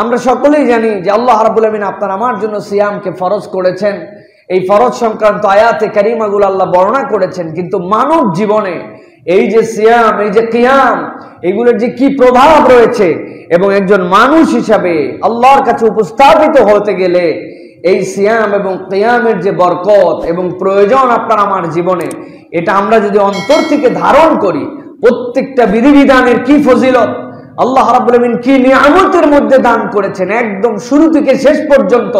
আমরা সকলেই জানি যে আল্লাহ রাব্বুল আমিন আপনারা আমার জন্য সিয়ামকে ফরজ করেছেন। এই ফরজ সংক্রান্ত আয়াতে কারিমাগুলো আল্লাহ বর্ণনা করেছেন, কিন্তু মানব জীবনে এই যে সিয়াম, এই যে কিয়াম, এগুলোর যে কি প্রভাব রয়েছে এবং একজন মানুষ হিসাবে আল্লাহর কাছে উপস্থাপিত হতে গেলে এই সিয়াম এবং কিয়ামের যে বরকত এবং প্রয়োজন আপনার আমার জীবনে, এটা আমরা যদি অন্তর থেকে ধারণ করি, প্রত্যেকটা বিধিবিধানের কি ফজিলত, আল্লাহ রাব্বুল আমিন কি নিয়ামতের মধ্যে দান করেছেন একদম শুরু থেকে শেষ পর্যন্ত,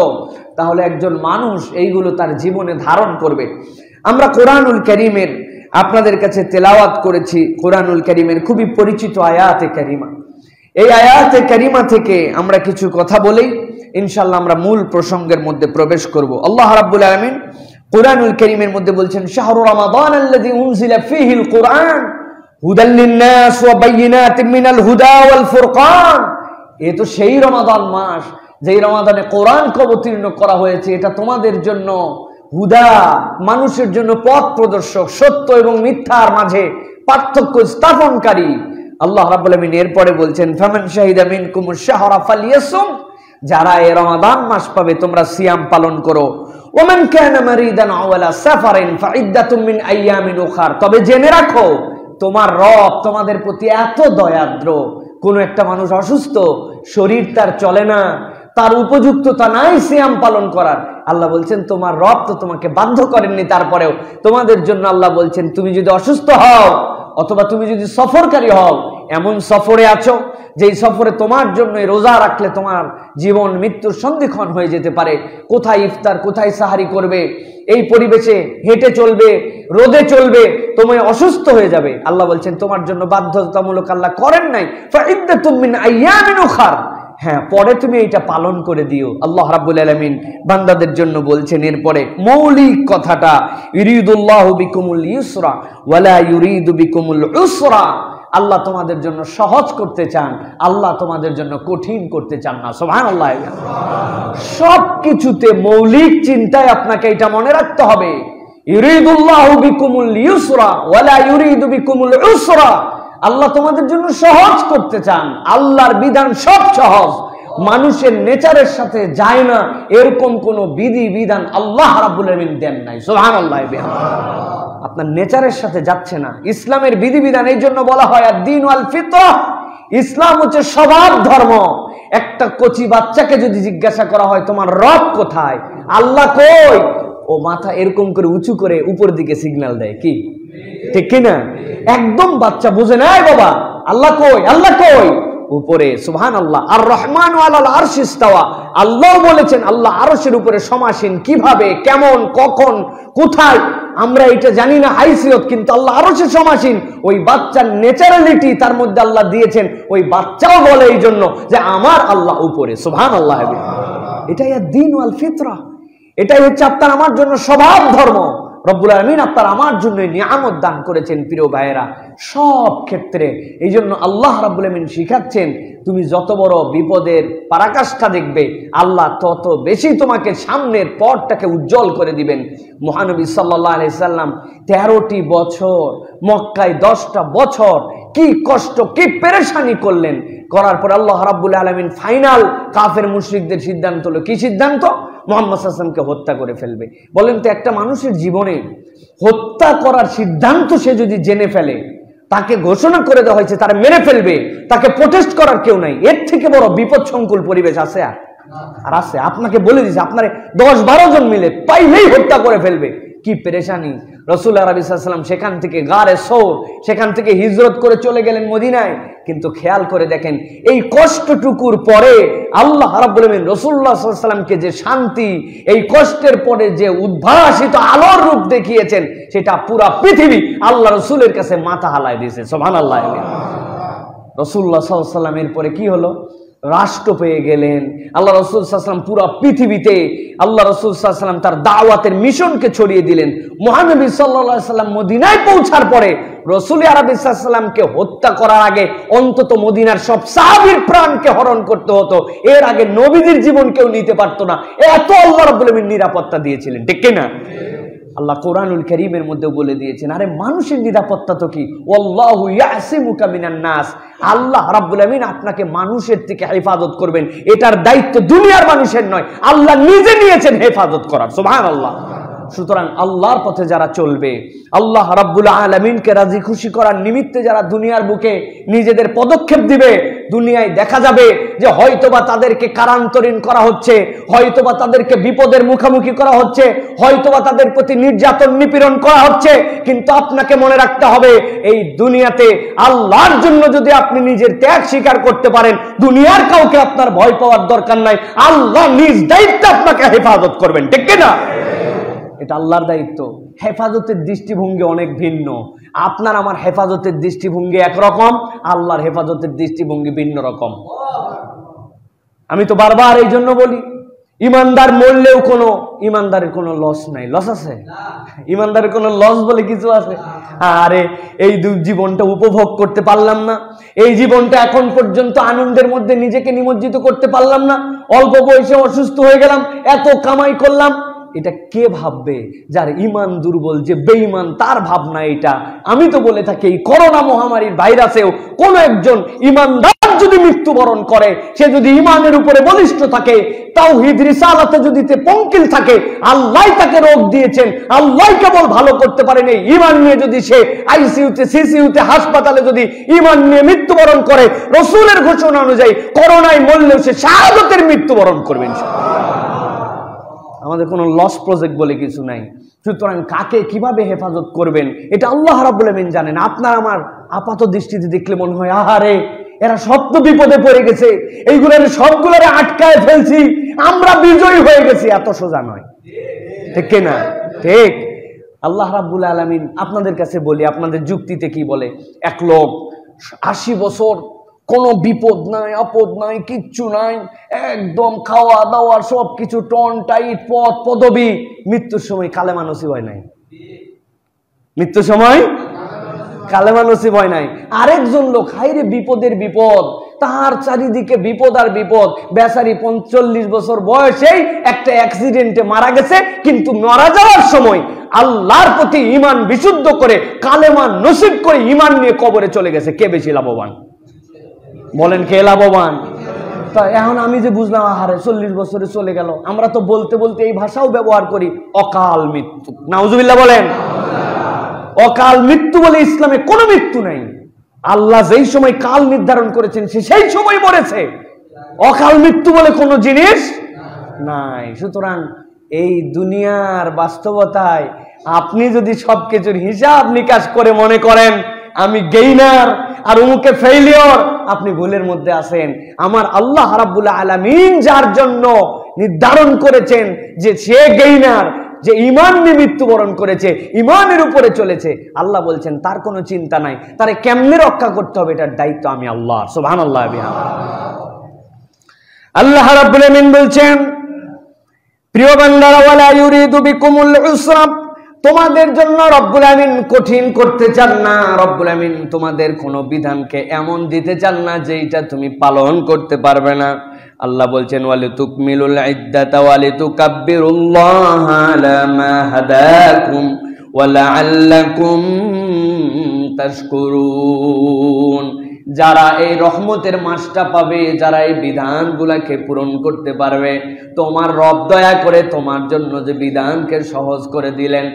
তাহলে একজন মানুষ এইগুলো তার জীবনে ধারণ করবে। আমরা কোরআনুল কারীমের আপনাদের কাছে তেলাওয়াত করেছি, কোরআনুল কারীমের খুবই পরিচিত আয়াতে কারিমা। এই আয়াতে কারিমা থেকে আমরা কিছু কথা বলি, ইনশাআল্লাহ আমরা মূল প্রসঙ্গের মধ্যে প্রবেশ করব। আল্লাহ রাব্বুল আমিন কোরআনুল কারীমের মধ্যে বলছেন, শাহরু রমাদান আল্লাযী উনজিলা ফীহিল কুরআন হুদাল লিন-নাস ওয়া বাইয়িনাতিন মিনাল হুদা ওয়াল ফুরকান। এ তো সেই রমাদান মাস যেই রমাদানে কোরআনকে অবতীর্ণ করা হয়েছে। এটা তোমাদের জন্য হুদা, মানুষের জন্য পথ প্রদর্শক, সত্য এবং মিথ্যার মাঝে পার্থক্য স্থাপনকারী। আল্লাহ রাব্বুল আমিন এরপরে বলছেন, ফামান শাহিদা মিনকুমুশ শাহরা ফালইয়াসুম, যারা এই রমাদান মাস পাবে তোমরা সিয়াম পালন করো। ওমান কানা মারিদান আও আলা সাফারিন ফাইদ্দাতুম মিন আইয়ামিন উখার, তবে জেনে রাখো তোমার রব তোমাদের প্রতি এত দয়াদ্র, কোন একটা মানুষ অসুস্থ, শরীর তার চলে না, তার উপযুক্ততা নাই সিয়াম পালন করার, আল্লাহ বলছেন তোমার রব তো তোমাকে বাধ্য করেননি, তারপরেও তোমাদের জন্য আল্লাহ বলছেন তুমি যদি অসুস্থ হও অথবা তুমি যদি সফরকারী হও, এমন সফরে আছো যেই সফরে তোমার জন্য রোজা রাখলে তোমার জীবন মৃত্যুর সন্ধিক্ষণ হয়ে যেতে পারে, কোথায় ইফতার কোথায় সাহারি করবে, এই পরিবেশে হেঁটে চলবে, রোদে চলবে, তোমায় অসুস্থ হয়ে যাবে, আল্লাহ বলছেন তোমার জন্য বাধ্যতামূলক আল্লাহ করেন নাই, ফাইদ্দাতুম মিন আইয়ামিন উখার, হ্যাঁ পরে তুমি এটা পালন করে দিও। আল্লাহ রাব্বুল আলামিন বান্দাদের জন্য বলছেন এরপরে মৌলিক কথাটা, ইউরিদুল্লাহু বিকুমুল ইউসরা ওয়া লা ইউরিদু বিকুমুল উসরা, আল্লাহ তোমাদের জন্য সহজ করতে চান, আল্লাহ তোমাদের জন্য কঠিন করতে চান না। সুবহানাল্লাহ, সব কিছুতে মৌলিক চিন্তায় আপনাকে এটা মনে রাখতে হবে, ইউরিদুল্লাহু বিকুমুল ইউসরা ওয়া লা ইউরিদু বিকুমুল উসরা, আল্লাহ তোমাদের জন্য সহজ করতে চান, আল্লাহর বিধান সব সহজ, মানুষের নেচারের সাথে যায় না এরকম কোন বিধি বিধান আল্লাহ রাব্বুল আমিন দেন নাই। সুবহানাল্লাহ, আপনার নেচারের সাথে যাচ্ছে না ইসলামের বিধি বিধান, এই জন্য বলা হয় আদ-দীন ওয়াল ফিতরা, ইসলাম হচ্ছে স্বভাব ধর্ম। একটা কচি বাচ্চাকে যদি জিজ্ঞাসা করা হয় তোমার রব কোথায়, আল্লাহ কই, ও মাথা এরকম করে উঁচু করে উপর দিকে সিগন্যাল দেয়, কি ঠিক কিনা? একদম বাচ্চা বুঝে নাই বাবা, আল্লাহ কই, আল্লাহ কই, উপরে। সুবহানাল্লাহ, আর রহমান আলাল আরশ ইস্তাওয়া, আল্লাহ বলেছেন আল্লাহ আরশের উপরে সমাসীন, কিভাবে, কেমন, কখন, কোথায় আমরা এটা জানি না হাইসিয়ত, কিন্তু আল্লাহ আরশের সমাসীন। ওই বাচ্চার ন্যাচারালিটি তার মধ্যে আল্লাহ দিয়েছেন, ওই বাচ্চাও বলে এই জন্য যে আমার আল্লাহ উপরে। সুবহানাল্লাহ, এটাই আদ-দীন ওয়াল ফিতরা, এটাই হচ্ছে আপনার আমার জন্য স্বভাব ধর্ম। রব্বুল আমিন আপনার আমার জন্য নিয়ামত দান করেছেন প্রিয় ভাইয়েরা সব ক্ষেত্রে। এই জন্য আল্লাহ রব্বুল আমিন শিখাচ্ছেন তুমি যত বড় বিপদের পরাকাষ্ঠা দেখবে, আল্লাহ তত বেশি তোমাকে সামনের পথটাকে উজ্জ্বল করে দিবেন। মহানবী সাল্লাল্লাহু আলাইহি সাল্লাম ১৩টি বছর মক্কায়, ১০টা বছর কি কষ্ট কি পেরেশানি করলেন, করার পর আল্লাহ রাব্বুল আলামিন ফাইনাল কাফের মুশরিকদের সিদ্ধান্ত হলো, কি সিদ্ধান্ত, মুহাম্মদ সাল্লাল্লাহু আলাইহি ওয়াসাল্লামকে হত্যা করে ফেলবে। বলেন তো একটা মানুষের জীবনে হত্যা করার সিদ্ধান্ত সে যদি জেনে ফেলে, তাকে ঘোষণা করে দেওয়া হয়েছে তারা মেরে ফেলবে, তাকে প্রোটেস্ট করার কেউ নাই, এর থেকে বড় বিপদসংকুল পরিবেশ আছে আর আছে? আপনাকে বলে দিয়েছে আপনারে ১০-১২ জন মিলে পাইলেই হত্যা করে ফেলবে, কি পেরেশানি। রাসূল আল্লাহ সাল্লাল্লাহু আলাইহি ওয়াসাল্লাম সেখান থেকে গারে সওর, সেখান থেকে হিজরত করে চলে গেলেন মদিনায়, কিন্তু খেয়াল করে দেখেন এই কষ্টটুকুর পরে আল্লাহ রাব্বুল আমিন রাসূলুল্লাহ সাল্লাল্লাহু আলাইহি ওয়াসাল্লামকে যে শান্তি, এই কষ্টের পরে যে উদ্ভাসিত আলোর রূপ দেখিয়েছেন, সেটা পুরা পৃথিবী আল্লাহ রাসূলের কাছে মাথা হালায় দিয়েছে। সুবহানাল্লাহ, রাসূলুল্লাহ সাল্লাল্লাহু আলাইহি ওয়াসাল্লামের পরে কি হলো, রাষ্ট্র পেয়ে গেলেন আল্লাহ রাসূল সাল্লাল্লাহু আলাইহি ওয়াসাল্লাম, পুরো পৃথিবীতে আল্লাহ রাসূল সাল্লাল্লাহু আলাইহি ওয়াসাল্লাম তার দাওয়াতের মিশনকে ছড়িয়ে দিলেন। মহানবী সাল্লাল্লাহু আলাইহি ওয়াসাল্লাম মদিনায় পৌঁছার পরে রাসূল আরাবী সাল্লাল্লাহু আলাইহি ওয়াসাল্লামকে হত্যা করার আগে অন্তত মদিনার সব সাহাবীর প্রাণকে হরণ করতে হতো, এর আগে নবীদের জীবন কেউ নিতে পারতো না, এত আল্লাহ রাব্বুল আমিন নিরাপত্তা দিয়েছিলেন, ঠিক কিনা? আল্লাহ কোরআনুল কারীমের মধ্যে বলে দিয়েছেন, আরে মানুষের নিরাপত্তা তো কি, ওয়াল্লাহু ইয়াসিমুকা মিনান নাস, আল্লাহ রাব্বুল আমিন আপনাকে মানুষের থেকে হেফাজত করবেন। এটার দায়িত্ব দুনিয়ার মানুষের নয়, আল্লাহ নিজে নিয়েছেন হেফাজত করার। সুবহানাল্লাহ। সুতরাং আল্লাহর পথে যারা চলবে, আল্লাহ রাব্বুল আলামিনকে রাজি খুশি করার নিমিত্তে যারা দুনিয়ার বুকে নিজেদের পদক্ষেপ দিবে, দুনিয়ায় দেখা যাবে যে হয়তোবা তাদেরকে কারান্তরীণ করা হচ্ছে, হয়তোবা তাদেরকে বিপদের মুখোমুখি করা হচ্ছে, হয়তোবা তাদের প্রতি নির্যাতন নিপীড়ন করা হচ্ছে, কিন্তু আপনাকে মনে রাখতে হবে এই দুনিয়াতে আল্লাহর জন্য যদি আপনি নিজের ত্যাগ স্বীকার করতে পারেন, দুনিয়ার কাউকে আপনার ভয় পাওয়ার দরকার নাই, আল্লাহ নিজ দায়িত্বে আপনাকে হেফাজত করবেন। ঠিক কিনা? এটা আল্লাহর দায়িত্ব। হেফাজতের দৃষ্টিভঙ্গি অনেক ভিন্ন, আপনার আমার হেফাজতের দৃষ্টিভঙ্গি একরকম, আল্লাহর হেফাজতের দৃষ্টিভঙ্গি ভিন্ন রকম। আমি তো বারবার এই জন্য বলি, ইমানদার মরলেও কোনো ইমানদারের কোনো লস নাই। লস আছে? ইমানদারের কোনো লস বলে কিছু আছে? আরে এই জীবনটা উপভোগ করতে পারলাম না, এই জীবনটা এখন পর্যন্ত আনন্দের মধ্যে নিজেকে নিমজ্জিত করতে পারলাম না, অল্প বয়সে অসুস্থ হয়ে গেলাম, এত কামাই করলাম, এটা কে ভাববে? যার ইমান দুর্বল, যে বেঈমান, তার ভাবনা এটা। আমি তো বলে থাকি এই করোনা মহামারীর ভাইরাসেও কোন একজন ইমানদার যদি মৃত্যুবরণ করে, সে যদি ইমানের উপরে বলিষ্ঠ থাকে, তাওহীদ রিসালাতে যদি পঙ্কিল থাকে, আল্লাহ তাকে রোগ দিয়েছেন, আল্লাহ কেবল ভালো করতে পারেন, এই ইমান নিয়ে যদি সে আইসিইউতে সিসিইউতে হাসপাতালে যদি ইমান নিয়ে মৃত্যুবরণ করে, রসুলের ঘোষণা অনুযায়ী করোনায় মরলেও সে শাহাদাতের মৃত্যুবরণ করবেন। আমাদের কোনো লস প্রজেক্ট বলে কিছু নাই। সুতরাং কাকে কিভাবে হেফাজত করবেন এটা আল্লাহ রাব্বুল আমিন জানেন। আপনার আমার আপাত দৃষ্টিতে দেখলে মনে হয়, আহারে এরা সব তো বিপদে পড়ে গেছে, এইগুলোর সবগুলোরে আটকায় ফেলছি, আমরা বিজয়ী হয়ে গেছি, এত সোজা নয়। ঠিক কিনা? ঠিক। আল্লাহ রাব্বুল আলামিন আপনাদের কাছে বলি, আপনাদের যুক্তিতে কি বলে, এক লোক ৮০ বছর কোনো বিপদ নাই, আপদ নাই, কিচ্ছু নাই, একদম খাওয়া দাওয়া সব কিছু টন টাইট, পদ পদবি, মৃত্যুর সময় কালেমা নসিব হয় নাই। মৃত্যুর সময় কালেমা নসিব হয় নাই। আরেকজন লোক, হাইরে বিপদের বিপদ, তাহার চারিদিকে বিপদ আর বিপদ, বেচারি ৪৫ বছর বয়সেই একটা অ্যাক্সিডেন্টে মারা গেছে, কিন্তু মারা যাওয়ার সময় আল্লাহর প্রতি ইমান বিশুদ্ধ করে কালেমা নসিব করে ইমান নিয়ে কবরে চলে গেছে। কে বেশি লাভবান বলেন? কে লাভবান? তা এখন আমি যে বুঝলাম, আহারে ৪০ বছরে চলে গেল, আমরা তো বলতে বলতে এই ভাষাও ব্যবহার করি, অকাল মৃত্যু। নাউজুবিল্লাহ বলেন। অকাল মৃত্যু বলে ইসলামে কোনো মৃত্যু নাই। আল্লাহ যেই সময় কাল নির্ধারণ করেছেন সে সেই সময় মরেছে, অকাল মৃত্যু বলে কোনো জিনিস নাই। সুতরাং এই দুনিয়ার বাস্তবতায় আপনি যদি সবকিছুর হিসাব নিকাশ করে মনে করেন আমি গেইনার আর উমুকে ফেইলিওর, আপনি ভুলের মধ্যে আছেন। আমার আল্লাহ রাব্বুল আলামিন যার জন্য নির্ধারণ করেছেন যে সে গেইনার, যে ইমান নিয়ে মৃত্যুবরণ করেছে, ইমানের উপরে চলেছে, আল্লাহ বলছেন তার কোনো চিন্তা নাই, তারে কেমনে রক্ষা করতে হবে এটার দায়িত্ব আমি আল্লাহ। সুবহানাল্লাহ। আল্লাহ রাব্বুল আলামিন বলছেন, প্রিয় বান্দারা, ওয়ালা ইউরিদু বিকুমুল উসরা, তোমাদের জন্য রব্বুল আমিন কঠিন করতে চান না, রব্বুল আমিন তোমাদের কোনো বিধানকে এমন দিতে চান না যেটা তুমি পালন করতে পারবে না। আল্লাহ বলছেন, ওয়ালিতুকমিলুল ইদ্দাতা ওয়ালিতুকাব্বিরুল্লাহা আলা মা হাদাকুম ওয়ালাআল্লাকুম তাশকুরুন। যারা এই রহমতের মাসটা পাবে, যারা এই বিধানগুলাকে পূরণ করতে পারবে, তোমার রব দয়া করে তোমার জন্য যে বিধানকে সহজ করে দিলেন,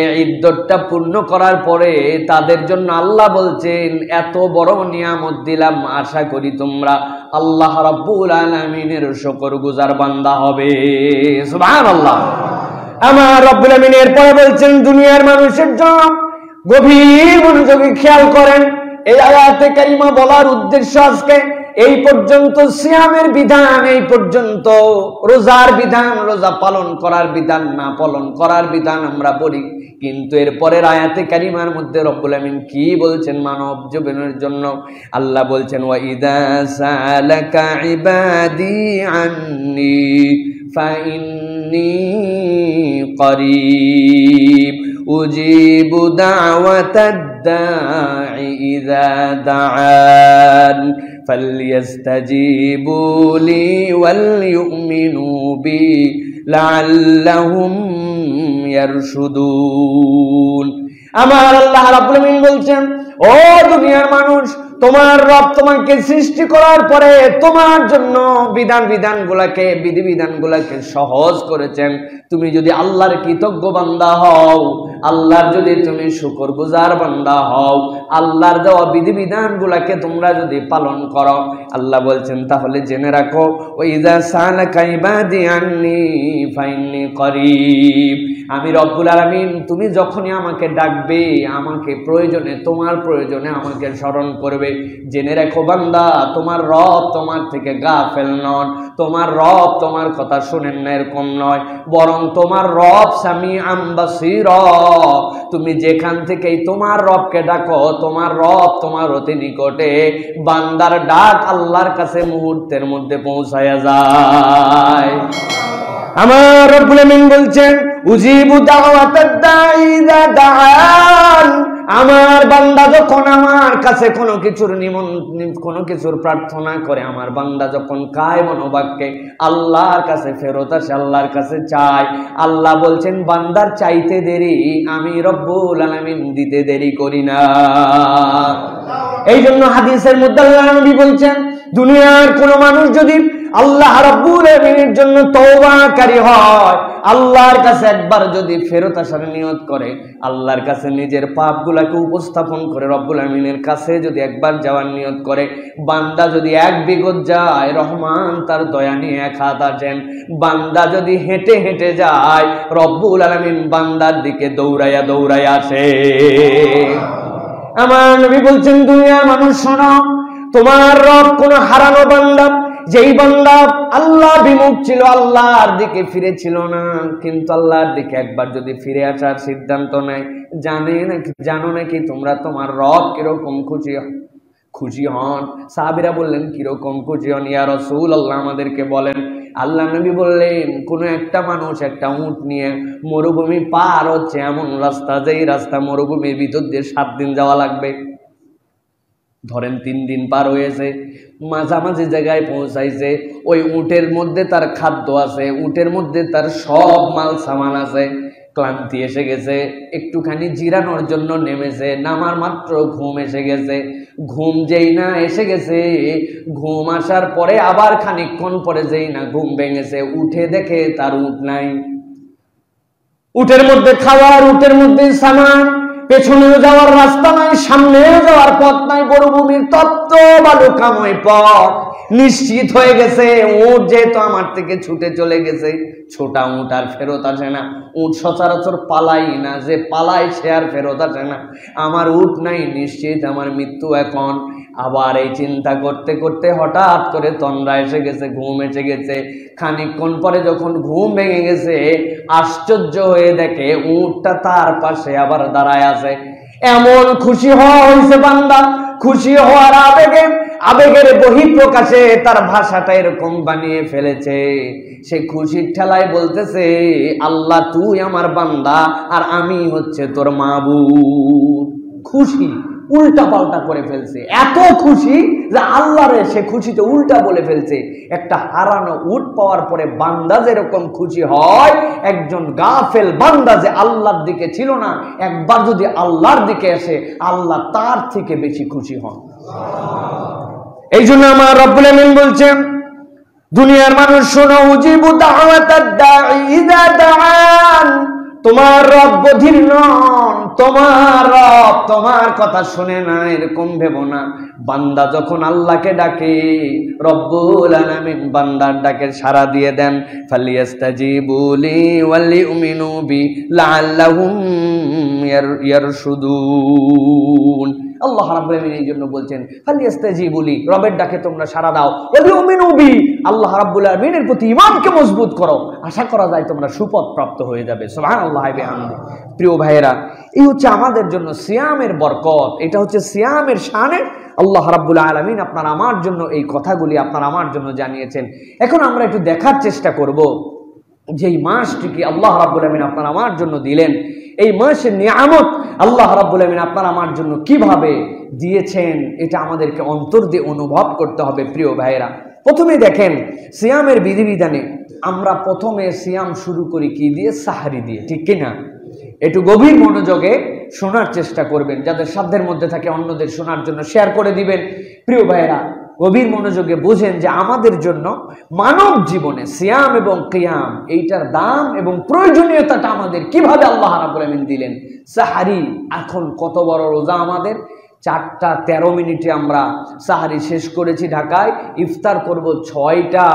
এই ইদ্দতটা পূর্ণ করার পরে তাদের জন্য আল্লাহ বলছেন এত বড় নিয়ামত দিলাম, আশা করি তোমরা আল্লাহ রাব্বুল আলামিনের শুকরগুজার বান্দা হবে। সুবহানাল্লাহ। আমার রব্বুল আমিন এরপরে বলছেন দুনিয়ার মানুষের জন্য, গভীর মনোযোগী খেয়াল করেন, এই আয়াতে কারিমা বলার উদ্দেশ্য আজকে এই পর্যন্ত সিয়ামের বিধান, এই পর্যন্ত রোজার বিধান, রোজা পালন করার বিধান, না পালন করার বিধান আমরা বলি, কিন্তু এর পরের আয়াতে কারিমার মধ্যে রব্বুল আমিন কি বলছেন মানব জীবনের জন্য? আল্লাহ বলছেন, ওয়াইদা সালাকা ইবাদি আন্নি ফাইন্নি করিব উজিবু দাওয়াতাদ দাঈ ইযা দাআন فَلْيَسْتَجِيبُوا لِي وَلْيُؤْمِنُوا بِي لَعَلَّهُمْ يرشدون আমার আল্লাহ রাব্বুল আমিন বলেন ও দুনিয়ার মানুষ তোমার রব তোমাকে সৃষ্টি করার পরে তোমার জন্য বিধিবিধানগুলোকে সহজ করেছেন তুমি যদি আল্লাহর কৃতজ্ঞ বান্দা হও আল্লাহর যদি তুমি শুকরগুজার বান্দা হও আল্লাহর দেওয়া বিধিবিধানগুলোকে তোমরা যদি পালন করো আল্লাহ বলেন তাহলে জেনে রাখো ওয়াইযা সালাকা ইবাদি আননি ফাইন্নী করিব আমি রব্বুল আলামিন তুমি যখনই আমাকে ডাকবে আমাকে প্রয়োজনে তোমার প্রয়োজনে আমাকে স্মরণ করবে জেনে রাখো বান্দা তোমার রব তোমার থেকে গাফেল নন তোমার রব তোমার কথা শুনেন না এরকম নয় বরং তোমার রব সামিআম বাসীর তুমি যেখান থেকেই তোমার রবকে ডাকো তোমার রব তোমার অতি নিকটে বান্দার ডাক আল্লাহর কাছে মুহূর্তের মধ্যে পৌঁছায়া যায় আমার রব্বুল আমিন বলেন উজিবু দাওয়াতাদ দাঈ ইযা দাআন আমার বান্দা যখন আমার কাছে কোনো কিছুর প্রার্থনা করে আমার বান্দা যখন কায় মনোবাক্যে আল্লাহর কাছে ফেরত আসে আল্লাহর কাছে চায় আল্লাহ বলছেন বান্দার চাইতে দেরি আমি রব্বুল আলামিন দিতে দেরি করি না এই জন্য হাদিসের মধ্যে আল্লাহ নবী বলছেন দুনিয়ার কোন মানুষ যদি আল্লাহ রাব্বুল আমিনের জন্য তওবাকারী হয় আল্লাহর কাছে একবার যদি ফেরত আসার নিয়ত করে আল্লাহর কাছে নিজের পাপগুলোকে উপস্থাপন করে রব্বুল আমিনের কাছে যদি একবার যাওয়ার নিয়ত করে বান্দা যদি এক বিঘত যায় রহমান তার দয়া নিয়ে এক হাত আসেন বান্দা যদি হেঁটে হেঁটে যায় রব্বুল আলামিন বান্দার দিকে দৌড়াইয়া দৌড়াইয়া আসে আমার নবী বলছেন দুনিয়ার মানুষ শোনো তোমার রব কোন হারানো বান্দা যেই বান্দা আল্লাহ বিমুখ ছিল আল্লাহর দিকে ফিরে ছিল না কিন্তু আল্লাহর দিকে একবার যদি ফিরে আসার সিদ্ধান্ত নেয় জানো নাকি তোমরা তোমার রব কিরকম খুশি হন সাহাবীরা বললেন কিরকম খুশি হন ইয়া রাসূলুল্লাহ আমাদেরকে বলেন আল্লাহ নবী বললেন কোন একটা মানুষ একটা উট নিয়ে মরুভূমি পার হচ্ছে এমন রাস্তা যেই রাস্তা মরুভূমির ভিতর দিয়ে 7 দিন যাওয়া লাগবে ধরেন 3 দিন পার হয়েছে মাঝামাঝি জায়গায় পৌঁছাইছে ওই উটের মধ্যে তার খাদ্য আছে উটের মধ্যে তার সব মাল সামান আছে ক্লান্তি এসে গেছে একটুখানি জিরানোর জন্য নেমেছে নামার মাত্র ঘুম এসে গেছে ঘুম যেই না এসে গেছে ঘুম আসার পরে আবার খানিকক্ষণ পরে যেই না ঘুম ভেঙেছে উঠে দেখে তার উট নাই উটের মধ্যে খাবার উটের মধ্যে সামান পেছনেও যাওয়ার রাস্তা নাই সামনেও যাওয়ার পথ নাই মরুভূমির তপ্ত বালুকাময় পথ নিশ্চিত হয়ে গেছে উট যেহেতু আমার থেকে ছুটে চলে গেছে ছোটা উট আর ফেরত আসে না উট সচরাচর পালাই না যে পালায় সে আর ফেরত আসে না আমার উট নাই নিশ্চিত আমার মৃত্যু এখন আবার এই চিন্তা করতে করতে হঠাৎ করে তন্দ্রা এসে গেছে ঘুম এসে গেছে খানিকক্ষণ পরে যখন ঘুম ভেঙে গেছে আশ্চর্য হয়ে দেখে উটটা তার পাশে আবার দাঁড়ায় আছে এমন খুশি হওয়া হয়েছে বান্দা খুশি হওয়ার আবেগের বহিঃপ্রকাশে তার ভাষাটা এরকম বানিয়ে ফেলেছে সে খুশির ঠেলায় বলতেছে আল্লাহ তুই আমার বান্দা আর আমি হচ্ছে তোর মাবুদ খুশি উল্টা পাল্টা করে ফেলছে এত খুশি যে আল্লাহরে সে খুশিতে উল্টা বলে ফেলছে একটা হারানো উট পাওয়ার পরে বান্দা যেরকম খুশি হয় একজন গাফেল বান্দা যে আল্লাহর দিকে ছিল না একবার যদি আল্লাহর দিকে আসে আল্লাহ তার থেকে বেশি খুশি হন এই জন্য আমার রব্বুল আমিন বলছেন দুনিয়ার মানুষ শোনো উজিবু দাওয়াতাদ দাঈ ইযা দাআন তোমার রব বধির নন তোমার রব তোমার কথা শুনে না এরকম ভেবো না বান্দা যখন আল্লাহকে ডাকে রব্বুল আলামিন বান্দার ডাকে সাড়া দিয়ে দেন ফালিয়াস্তাজিবু লি ওয়ালিউমিনু বি লাআল্লাহুম ইয়ারশুদুন আল্লাহ রাব্বুল আমিন এই জন্য বলছেন ফালিয়াস্তাজিবু লি রবের ডাকে তোমরা সাড়া দাও ওয়ালিউমিনু বি আল্লাহ রাব্বুল আমিনের প্রতি ঈমানকে মজবুত করো আশা করা যায় তোমরা সুপথ প্রাপ্ত হয়ে যাবে সুবহানাল্লাহ বিহামদি প্রিয় ভাইরা এই হচ্ছে আমাদের জন্য সিয়ামের বরকত এটা হচ্ছে সিয়ামের শানে আল্লাহ রাব্বুল আলামিন আপনার আমার জন্য এই কথাগুলি আপনার আমার জন্য জানিয়েছেন এখন আমরা একটু দেখার চেষ্টা করব যেই মাসটিকে আল্লাহ রাব্বুল আলামিন আপনার আমার জন্য দিলেন এই মাসের নিয়ামত আল্লাহ রাব্বুল আলামিন আপনার আমার জন্য কিভাবে দিয়েছেন এটা আমাদেরকে অন্তর দিয়ে অনুভব করতে হবে প্রিয় ভাইরা প্রথমে দেখেন সিয়ামের বিধিবিধানে আমরা প্রথমে সিয়াম শুরু করি কি দিয়ে? সাহারি দিয়ে, ঠিক কিনা? একটু গভীর মনোযোগে শোনার চেষ্টা করবেন, যাদের সাধ্যের মধ্যে থাকে অন্যদের শোনার জন্য শেয়ার করে দিবেন। প্রিয় ভাইয়েরা, গভীর মনোযোগে বোঝেন যে আমাদের জন্য মানব জীবনে সিয়াম এবং কিয়াম এইটার দাম এবং প্রয়োজনীয়তাটা আমাদের কিভাবে আল্লাহ রাব্বুল আমিন দিলেন। সাহারি, এখন কত বড় রোজা আমাদের, 4টা 13 মিনিটে আমরা সাহারি শেষ করেছি ঢাকায়, ইফতার করব 6টা,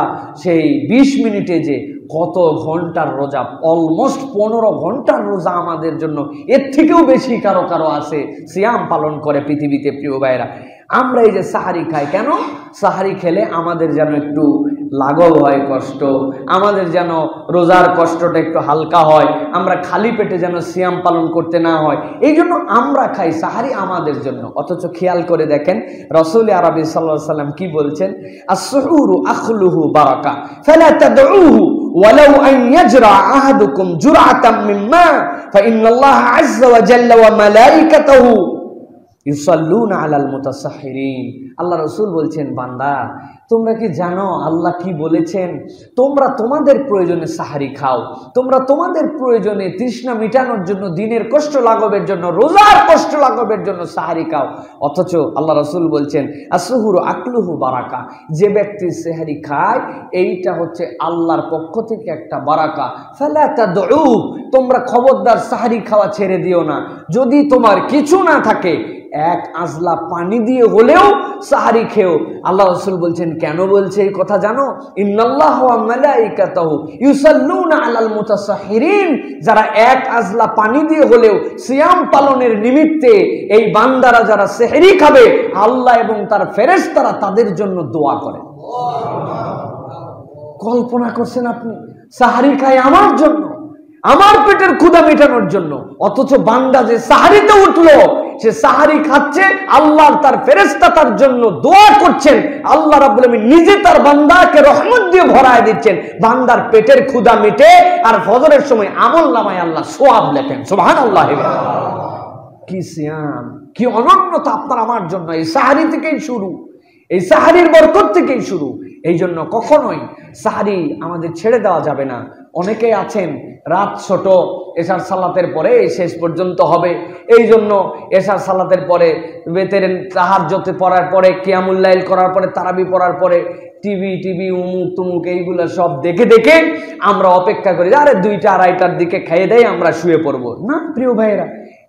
সেই 20 মিনিটে যে কত ঘন্টার রোজা, অলমোস্ট 15 ঘন্টার রোজা আমাদের জন্য, এর থেকেও বেশি কারো কারো আছে সিয়াম পালন করে পৃথিবীতে। প্রিয় ভাইয়েরা, আমরা এই যে সাহারি খাই কেন? সাহারি খেলে আমাদের যেন একটু লাঘব হয় কষ্ট, আমাদের যেন রোজার কষ্টটা একটু হালকা হয়, আমরা খালি পেটে যেন সিয়াম পালন করতে না হয়, এই জন্য আমরা খাই সাহারি আমাদের জন্য। অথচ খেয়াল করে দেখেন রাসূল আরবি সাল্লাল্লাহু আলাইহি সাল্লাম কি বলছেন, আস-সুহুরু আখলুহু বারাকা ফালা তাদউহু ওয়ালাউ আন ইয়াজরা আহাদুকুম জুরআতাম মিন মা ফা ইন্নাল্লাহা আযযা ওয়া জাল্লা ওয়া মালাইকাতুহু ইউসাল্লুনা আলাল মুতাসাহহিরিন। আল্লাহ রাসূল বলছেন, বান্দা তোমরা কি জানো আল্লাহ কি বলেছেন? তোমরা তোমাদের প্রয়োজনে সাহারি খাও, তোমরা তোমাদের প্রয়োজনে তৃষ্ণা মিটানোর জন্য, দিনের কষ্ট লাঘবের জন্য, রোজার কষ্ট লাঘবের জন্য সাহারি খাও। অথচ আল্লাহ রাসূল বলছেন আসহুরু আকলুহু বারাকা, যে ব্যক্তি সাহারি খায় এইটা হচ্ছে আল্লাহর পক্ষ থেকে একটা বারাকা। ফালা তাদউ, তোমরা খবরদার সাহারি খাওয়া ছেড়ে দিও না। যদি তোমার কিছু না থাকে, এক আজলা পানি দিয়ে হলেও সাহারি খেও। আল্লাহ রাসূল বলছেন, কেন বলছে এই কথা জানো? ইন্নাল্লাহ ওয়া মালাইকাতুহু ইউসাল্লুনা আলাল মুতাসাহহিরিন, যারা এক আজলা পানি দিয়ে হলেও সিয়াম পালনের নিমিত্তে এই বান্দারা যারা সেহরি খাবে, আল্লাহ এবং তার ফেরেশতারা তাদের জন্য দোয়া করে। কল্পনা করছেন আপনি? সাহারি খায় আমার জন্য, আমার পেটের ক্ষুধা মেটানোর জন্য, অথচ বান্দা যে সাহারিতে উঠলো সে সাহারি খাচ্ছে, আল্লাহ তার ফেরেশতা তার জন্য দোয়া করছেন, আল্লাহ রাব্বুল আমিন নিজে তার বান্দাকে রহমত দিয়ে ভরায় দিচ্ছেন, বান্দার পেটের ক্ষুধা মেটে, আর ফজরের সময় আমলনামায় আল্লাহ সওয়াব লেখেন। সুবহানাল্লাহ। কি সিয়াম, কি অনন্যতা আপনার আমার জন্য। এই সাহারি থেকেই শুরু, এই সাহারির বরকত থেকেই শুরু। এই জন্য কখনোই সাহারি আমাদের ছেড়ে দেওয়া যাবে না। অনেকেই আছেন রাত ছোট, এশার সালাতের পরে শেষ পর্যন্ত হবে, এই জন্য এশার সালাতের পরে বেতের তাহাজ্জুদ পড়ার পরে, কিয়ামুল লাইল করার পরে, তারাবি পড়ার পরে টিভি উমুক তুমুক এইগুলো সব দেখে দেখে আমরা অপেক্ষা করি, আরে 2টা 2:30টার দিকে খেয়ে দেয় আমরা শুয়ে পড়বো। না প্রিয় ভাইয়েরা,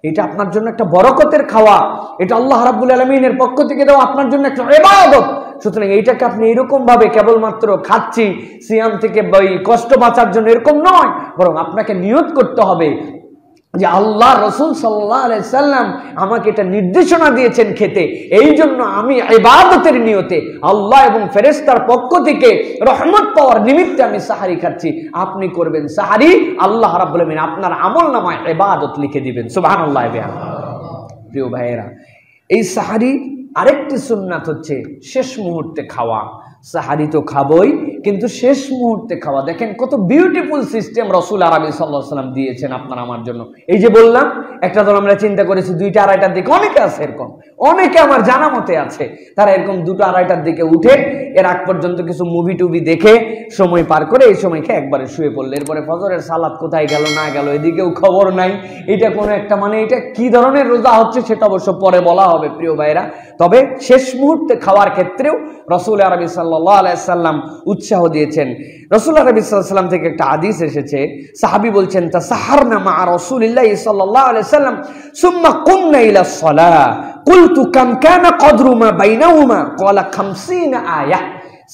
এটা আপনার জন্য একটা বরকতের খাওয়া, এটা আল্লাহ রাব্বুল আলামিনের পক্ষ থেকে দেওয়া আপনার জন্য একটা ইবাদত। সুতরাং এইটাকে আপনি এরকম ভাবে কেবলমাত্র খাচ্ছি সিয়াম থেকে কষ্ট বাঁচার জন্য, এরকম নয়, বরং আপনাকে নিয়ত করতে হবে যে আল্লাহ রাসূল সাল্লাল্লাহু আলাইহি সাল্লাম আমাকে এটা নির্দেশনা দিয়েছেন খেতে, এই জন্য আমি ইবাদতের নিয়তে আল্লাহ এবং ফেরেশতার পক্ষ থেকে রহমত পাওয়ার নিমিত্তে আমি সাহারি খাচ্ছি। আপনি করবেন সাহারি, আল্লাহ রাব্বুল আমিন আপনার আমলনামায় ইবাদত লিখে দিবেন। সুবহানাল্লাহ। প্রিয় ভাইয়েরা, এই সাহারি আরেকটি সুন্নাত হচ্ছে শেষ মুহূর্তে খাওয়া। সাহারি তো খাবই, কিন্তু শেষ মুহূর্তে খাওয়া, দেখেন কত বিউটিফুল সিস্টেম রাসূল আরবি সাল্লাল্লাহু আলাইহি সাল্লাম দিয়েছেন আপনার আমার জন্য। এই যে বললাম, একটা ধর আমরা চিন্তা করেছি 2টা 2:30টার দিকে, অনেকে আছে এরকম, অনেকে আমার জানা মতে আছে তারা এরকম 2টা 2:30টার দিকে উঠে, এর আগ পর্যন্ত কিছু মুভি টুভি দেখে সময় পার করে এই সময়কে একবারে শুয়ে পড়লো, এরপরে ফজরের সালাত কোথায় গেল না গেল এদিকেও খবর নাই। এটা কোনো একটা, মানে এটা কি ধরনের রোজা হচ্ছে সেটা অবশ্য পরে বলা হবে প্রিয় ভাইরা। তবে শেষ মুহূর্তে খাওয়ার ক্ষেত্রেও রাসূল আরবি সাল্লাল্লাহু আলাইহি সাল্লাম উৎসাহ দিয়েছেন। রাসূল আরবি সাল্লাল্লাহু আলাইহি সাল্লাম থেকে একটা হাদিস এসেছে, সাহাবী বলছেন তাসাহারনা মা রাসূলিল্লাহি সাল্লাল্লাহু আলাইহি সাল্লাম সুম্মা কুমনা ইলা সালাহ কুলতু কাম কানা কদরু মা বাইনাহুমা ক্বালা 50 আয়াহ।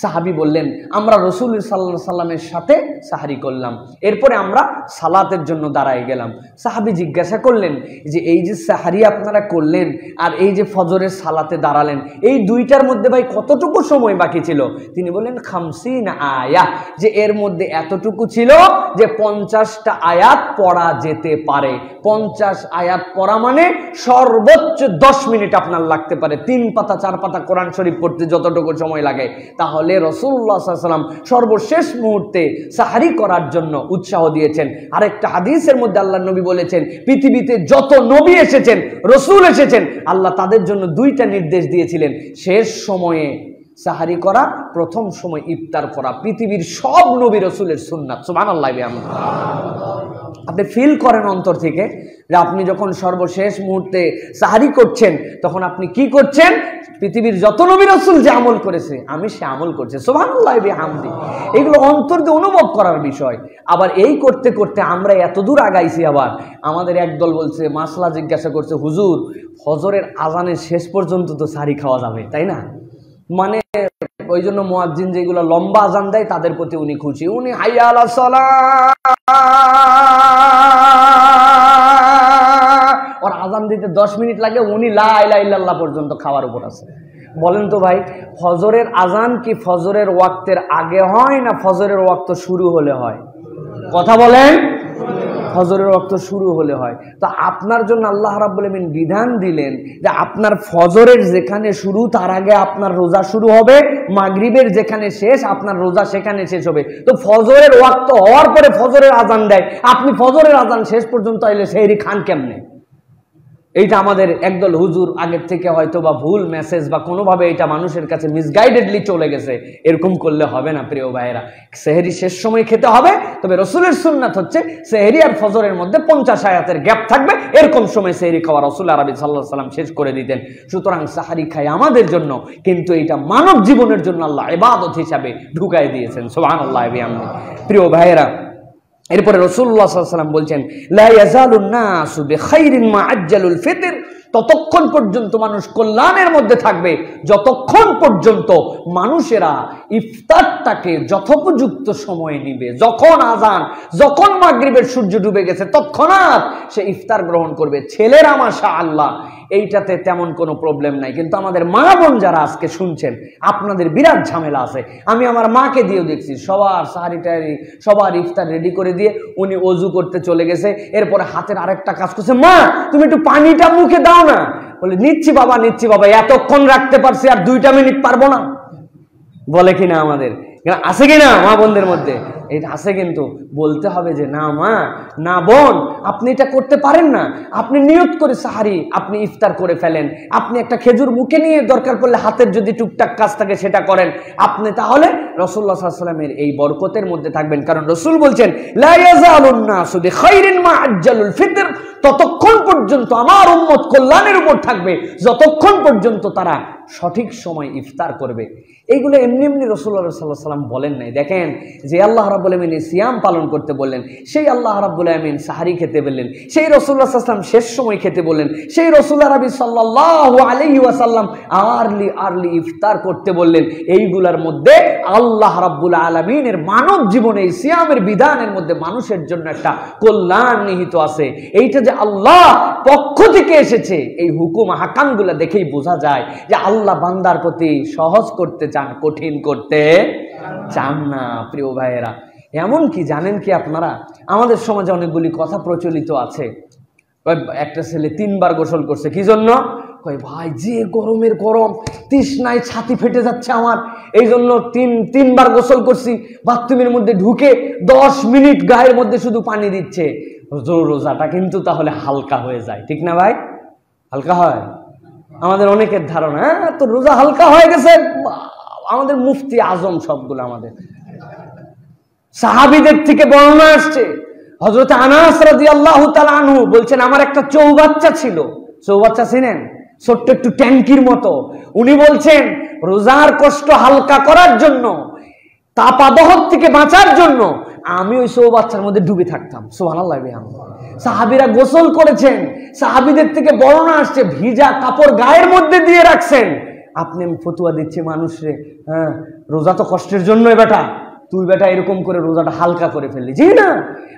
সাহাবী বললেন, আমরা রাসূল সাল্লাল্লাহু আলাইহি সাল্লামের সাথে সাহারি করলাম, এরপরে আমরা সালাতের জন্য দাঁড়ায় গেলাম। সাহাবী জিজ্ঞাসা করলেন যে এই যে সাহারি আপনারা করলেন আর এই যে ফজরের সালাতে দাঁড়ালেন, এই 2টার মধ্যে ভাই কতটুকু সময় বাকি ছিল? তিনি বললেন 50 আয়াত, যে এর মধ্যে এতটুকু ছিল যে 50টা আয়াত পড়া যেতে পারে। 50 আয়াত পড়া মানে সর্বোচ্চ 10 মিনিট আপনার লাগতে পারে, 3 পাতা 4 পাতা কোরআন শরীফ পড়তে যতটুকু সময় লাগে। তাহলে রাসূলুল্লাহ সাল্লাল্লাহু আলাইহি সাল্লাম সর্বশেষ মুহূর্তে সাহারি করার জন্য উৎসাহ দিয়েছেন। আরেকটা হাদিসের মধ্যে আল্লাহর নবী বলেছেন, পৃথিবীতে যত নবী এসেছেন, রাসূল এসেছেন, আল্লাহ তাদের জন্য 2টা নির্দেশ দিয়েছিলেন, শেষ সময়ে साहारी करा प्रथम समय इफ्तार करा पृथिवीर सब नबी रसूलेर सुन्नात सुबहानाल्लाह अपनी फिल करें अंतर थेके आपनी जखन सर्वशेष मुहूर्ते साहारी करछेन तखन आपनी कि करछेन पृथिवीर जत नबी रसूल जे आमल करेछे आमी से आमल करछि सुबहानाल्लाह बिहामदी एगुलो अंतर दिये अनुभव करार विषय। आबार एई करते करते आमरा एत दूर आगाइछि। आबार आमादेर एक दल बोलछे मासला जिज्ञासा करछे हुजूर फजरेर आजानेर शेष पर्यन्त तो साहारी खावा जाबे ताई ना माने ওই জন্য মুয়াজ্জিন যেগুলো লম্বা আজান দেয় তাদের প্রতি উনি খুশি। উনি হাইয়া আলাস সালাহ আর আজান দিতে 10 মিনিট লাগে উনি লা ইলাহা ইল্লাল্লাহ পর্যন্ত খাওয়ার উপর আছে। বলেন তো ভাই ফজরের আজান কি ফজরের ওয়াক্তের আগে হয় না ফজরের ওয়াক্ত শুরু হলে হয়? কথা বলেন ফজরের ওয়াক্ত শুরু হলে হয়। তো আপনার জন্য আল্লাহ রাব্বুল আমিন বিধান দিলেন যে আপনার ফজরের যেখানে শুরু তার আগে আপনার রোজা শুরু হবে, মাগরিবের যেখানে শেষ আপনার রোজা সেখানে শেষ হবে। তো ফজরের ওয়াক্ত হওয়ার পরে ফজরের আজান দেয়, আপনি ফজরের আজান শেষ পর্যন্ত এলে সেহরি খান কেমনে? এইটা আমাদের একদল হুজুর আগের থেকে হয়তো বা ভুল মেসেজ বা কোনোভাবে এটা মানুষের কাছে মিসগাইডেডলি চলে গেছে। এরকম করলে হবে না প্রিয় ভাইয়েরা। সেহরি শেষ সময় খেতে হবে, তবে রসুলের সুন্নাত হচ্ছে সেহরি আর ফজরের মধ্যে 50 আয়াতের গ্যাপ থাকবে, এরকম সময় সেহরি খাওয়া রসুল আরবি সাল্লাল্লাহু আলাইহি সাল্লাম শেষ করে দিতেন। সুতরাং সাহারি খাই আমাদের জন্য, কিন্তু এটা মানব জীবনের জন্য আল্লাহ ইবাদত হিসাবে ঢুকাই দিয়েছেন সুবহানাল্লাহ বিহামদি। প্রিয় ভাইয়েরা এরপরে রাসূলুল্লাহ সাল্লাল্লাহু আলাইহি ওয়াসাল্লাম বলছেন লা ইয়াজালুন নাসু বিখাইরিন মা আজ্জালুল ফিতর, ততক্ষণ পর্যন্ত মানুষ কল্যাণের মধ্যে থাকবে যতক্ষণ পর্যন্ত মানুষেরা ইফতারটাকে যথোপযুক্ত সময়ে নেবে। যখন আজান, যখন মাগরিবের সূর্য ডুবে গেছে তৎক্ষণাৎ সে ইফতার গ্রহণ করবে। ছেলেরা মাশাআল্লাহ এইটাতে তেমন কোনো প্রবলেম নাই, কিন্তু আমাদের মা বোন যারা আজকে শুনছেন আপনাদের বিরাট ঝামেলা আছে। আমি আমার মাকে দিয়েও দেখছি সবার সাহারি টাহারি সবার ইফতার রেডি করে দিয়ে উনি অজু করতে চলে গেছে, এরপরে হাতের আরেকটা কাজ করছে, মা তুমি একটু পানিটা মুখে দাও না, বলে নিচ্ছি বাবা নিচ্ছি বাবা, এতক্ষণ রাখতে পারছি আর 2 মিনিট পারবো না, বলে কিনা আমাদের আছে কিনা মা বোনদের মধ্যে এটা আছে। কিন্তু বলতে হবে যে না মা না বোন আপনি এটা করতে পারেন না, আপনি নিয়ত করে সাহারি আপনি ইফতার করে ফেলেন, আপনি একটা খেজুর মুখে নিয়ে দরকার পড়লে হাতের যদি টুকটাক কাজ থাকে সেটা করেন, আপনি তাহলে রাসূলুল্লাহ সাল্লাল্লাহু আলাইহি ওয়াসাল্লামের এই বরকতের মধ্যে থাকবেন। কারণ রাসূল বলছেন লা ইয়াজালুন নাসু বিখাইরিন মা আজ্জালুল ফিতর, ততক্ষণ পর্যন্ত আমার উম্মত কল্যাণের উপর থাকবে যতক্ষণ পর্যন্ত তারা সঠিক সময় ইফতার করবে। এইগুলো এমনি এমনি রাসূলুল্লাহ সাল্লাল্লাহু আলাইহি ওয়াসাল্লাম বলেন নাই। দেখেন যে আল্লাহ রাব্বুল আমিন সিয়াম পালন করতে বললেন সেই আল্লাহ রাব্বুল আমিন সাহারি খেতে বললেন, সেই রাসূলুল্লাহ সাল্লাল্লাহু আলাইহি ওয়াসাল্লাম শেষ সময় খেতে বললেন, সেই রাসূল আরবি সাল্লাল্লাহু আলাইহি ওয়াসাল্লাম আরলি ইফতার করতে বললেন। এইগুলার মধ্যে আল্লাহ রাব্বুল আলামিনের মানব জীবনে এই সিয়ামের বিধানের মধ্যে মানুষের জন্য একটা কল্যাণ নিহিত আছে। এইটা যে আল্লাহ পক্ষ থেকে এসেছে এই হুকুম হাকামগুলো দেখেই বোঝা যায় যে আল্লাহ বান্দার প্রতি সহজ করতে চান, কঠিন করতে চান না। প্রিয় ভাইয়েরা এমন কি জানেন কি আপনারা আমাদের সমাজে অনেকগুলি কথা প্রচলিত আছে, একটা ছেলে 3বার গোসল করছে কি জন্য? কয় ভাই যে গরমের গরম তৃষ্ণায় ছাতি ফেটে যাচ্ছে আমার, এই জন্য তিনবার গোসল করছি, বাথরুমের মধ্যে ঢুকে 10 মিনিট গায়ের মধ্যে শুধু পানি দিচ্ছে। রোজাটা কিন্তু তাহলে হালকা হয়ে যায়, ঠিক না ভাই? হালকা হয় আমাদের অনেকের ধারণা, তো রোজা হালকা হয়ে গেছে। আমাদের মুফতি আজম সবগুলো আমাদের সাহাবিদের থেকে বর্ণনা আসছে। হযরত আনাস রাদিয়াল্লাহু তাআলা আনহু বলছেন আমার একটা চৌবাচ্চা ছিল, চৌবাচ্চা ছিলেন ছোট্ট একটু ট্যাঙ্কির মতো। উনি বলছেন রোজার কষ্ট হালকা করার জন্য, তাপাবহ থেকে বাঁচার জন্য আমি ওই চৌবাচ্চার মধ্যে ডুবে থাকতাম। সুবহানাল্লাহ বিহামদিহি। সাহাবীরা গোসল করেছেন, সাহাবীদের থেকে বর্ণনা আসছে ভিজা কাপড় গায়ের মধ্যে দিয়ে রাখছেন। আপনি ফতুয়া দিচ্ছে মানুষরে, হ্যাঁ রোজা তো কষ্টের জন্য, বেটা তুই বেটা এরকম করে রোজাটা হালকা করে ফেললি। জি না,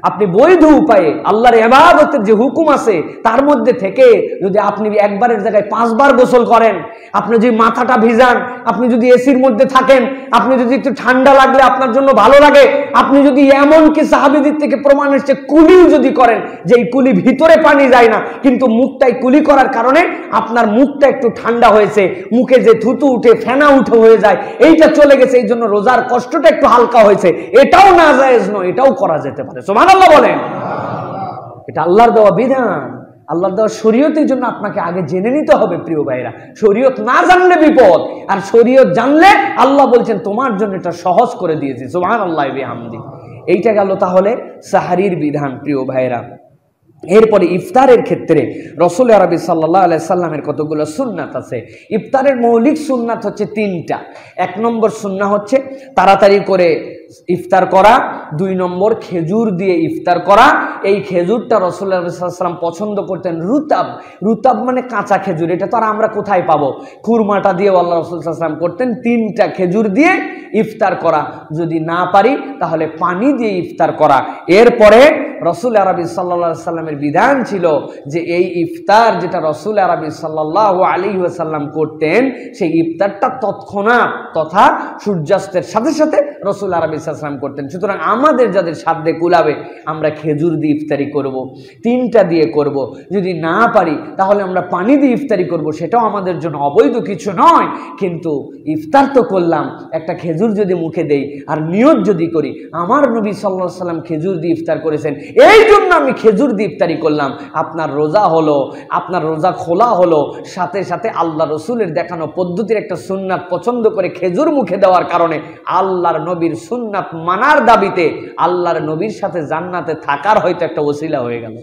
আপনি বৈধ উপায়ে আল্লাহর ইবাদতের যে হুকুম আছে তার মধ্যে থেকে যদি আপনি একবারের জায়গায় 5বার গোসল করেন, আপনি যদি মাথাটা ভিজান, আপনি যদি এসির মধ্যে থাকেন, আপনি যদি একটু ঠান্ডা লাগলে আপনার জন্য ভালো লাগে, আপনি যদি এমনকি সাহাবীদের থেকে প্রমাণ এসছে কুলিও যদি করেন, যেই কুলি ভিতরে পানি যায় না কিন্তু মুখটাই কুলি করার কারণে আপনার মুখটা একটু ঠান্ডা হয়েছে, মুখে যে থুতু উঠে ফেনা উঠে হয়ে যায় এইটা চলে গেছে, এই জন্য রোজার কষ্টটা একটু হালকা হয়েছে। এটাও নাজায়েজ নয়, এটাও করা যেতে পারে। সুবহানাল্লাহ বলেন। এটা আল্লাহর দেওয়া বিধান। আল্লাহর দেওয়া শরীয়তের জন্য আপনাকে আগে জেনে নিতে হবে প্রিয় ভাইরা। শরীয়ত না জানলে বিপদ, আর শরীয়ত জানলে আল্লাহ বলছেন তোমার জন্য এটা সহজ করে দিয়েছি। সুবহানাল্লাহি ওয়া বিহামদি। এইটা গেল তাহলে সাহারির বিধান প্রিয় ভাইরা। এরপরে ইফতারের ক্ষেত্রে রসুল আরবি সাল্লাল্লাহু আলাইহি সাল্লামের কতগুলো সুন্নাত আছে। ইফতারের মৌলিক সুন্নাত হচ্ছে তিনটা। এক নম্বর সুন্নাহ হচ্ছে তাড়াতাড়ি করে ইফতার করা। দুই নম্বর খেজুর দিয়ে ইফতার করা। এই খেজুরটা রাসূল আলাইহিস সালাম পছন্দ করতেন, রুতাব। রুতাব মানে কাঁচা খেজুর, এটা তো আর আমরা কোথায় পাবো। খুরমাটা দিয়ে আল্লাহ রাসূল সাল্লাল্লাহু আলাইহি সাল্লাম করতেন। তিনটা খেজুর দিয়ে ইফতার করা, যদি না পারি তাহলে পানি দিয়ে ইফতার করা। এরপরে রাসূল আরবি সাল্লাল্লাহু আলাইহি সাল্লামের বিধান ছিল যে এই ইফতার যেটা রাসূল আরবি সাল্লাল্লাহু আলাইহি ওয়াসাল্লাম করতেন, সেই ইফতারটা তৎক্ষণাৎ তথা সূর্যাস্তের সাথে সাথে রাসূল আরবি সাল্লাম করতেন। সুতরাং আমাদের যাদের সাধ্যে কুলাবে আমরা খেজুর দিয়ে ইফতারি করব, তিনটা দিয়ে করব। যদি না পারি তাহলে আমরা পানি দিয়ে ইফতারি করব, সেটাও আমাদের জন্য অবৈধ কিছু নয়। কিন্তু ইফতার তো করলাম, একটা খেজুর যদি মুখে দেই আর নিয়ত যদি করি আমার নবী সাল্লাল্লাহু আলাইহি সাল্লাম খেজুর দিয়ে ইফতার করেছেন, এই জন্য আমি খেজুর দিয়ে ইফতারি করলাম, আপনার রোজা হলো, আপনার রোজা খোলা হলো। সাথে সাথে আল্লাহ রসুলের দেখানো পদ্ধতির একটা সুন্নাত পছন্দ করে খেজুর মুখে দেওয়ার কারণে আল্লাহর নবীর সুন্নাত মানার দাবিতে আল্লাহর নবীর সাথে জান্নাতে থাকার হয়তো একটা ওসিলা হয়ে গেল।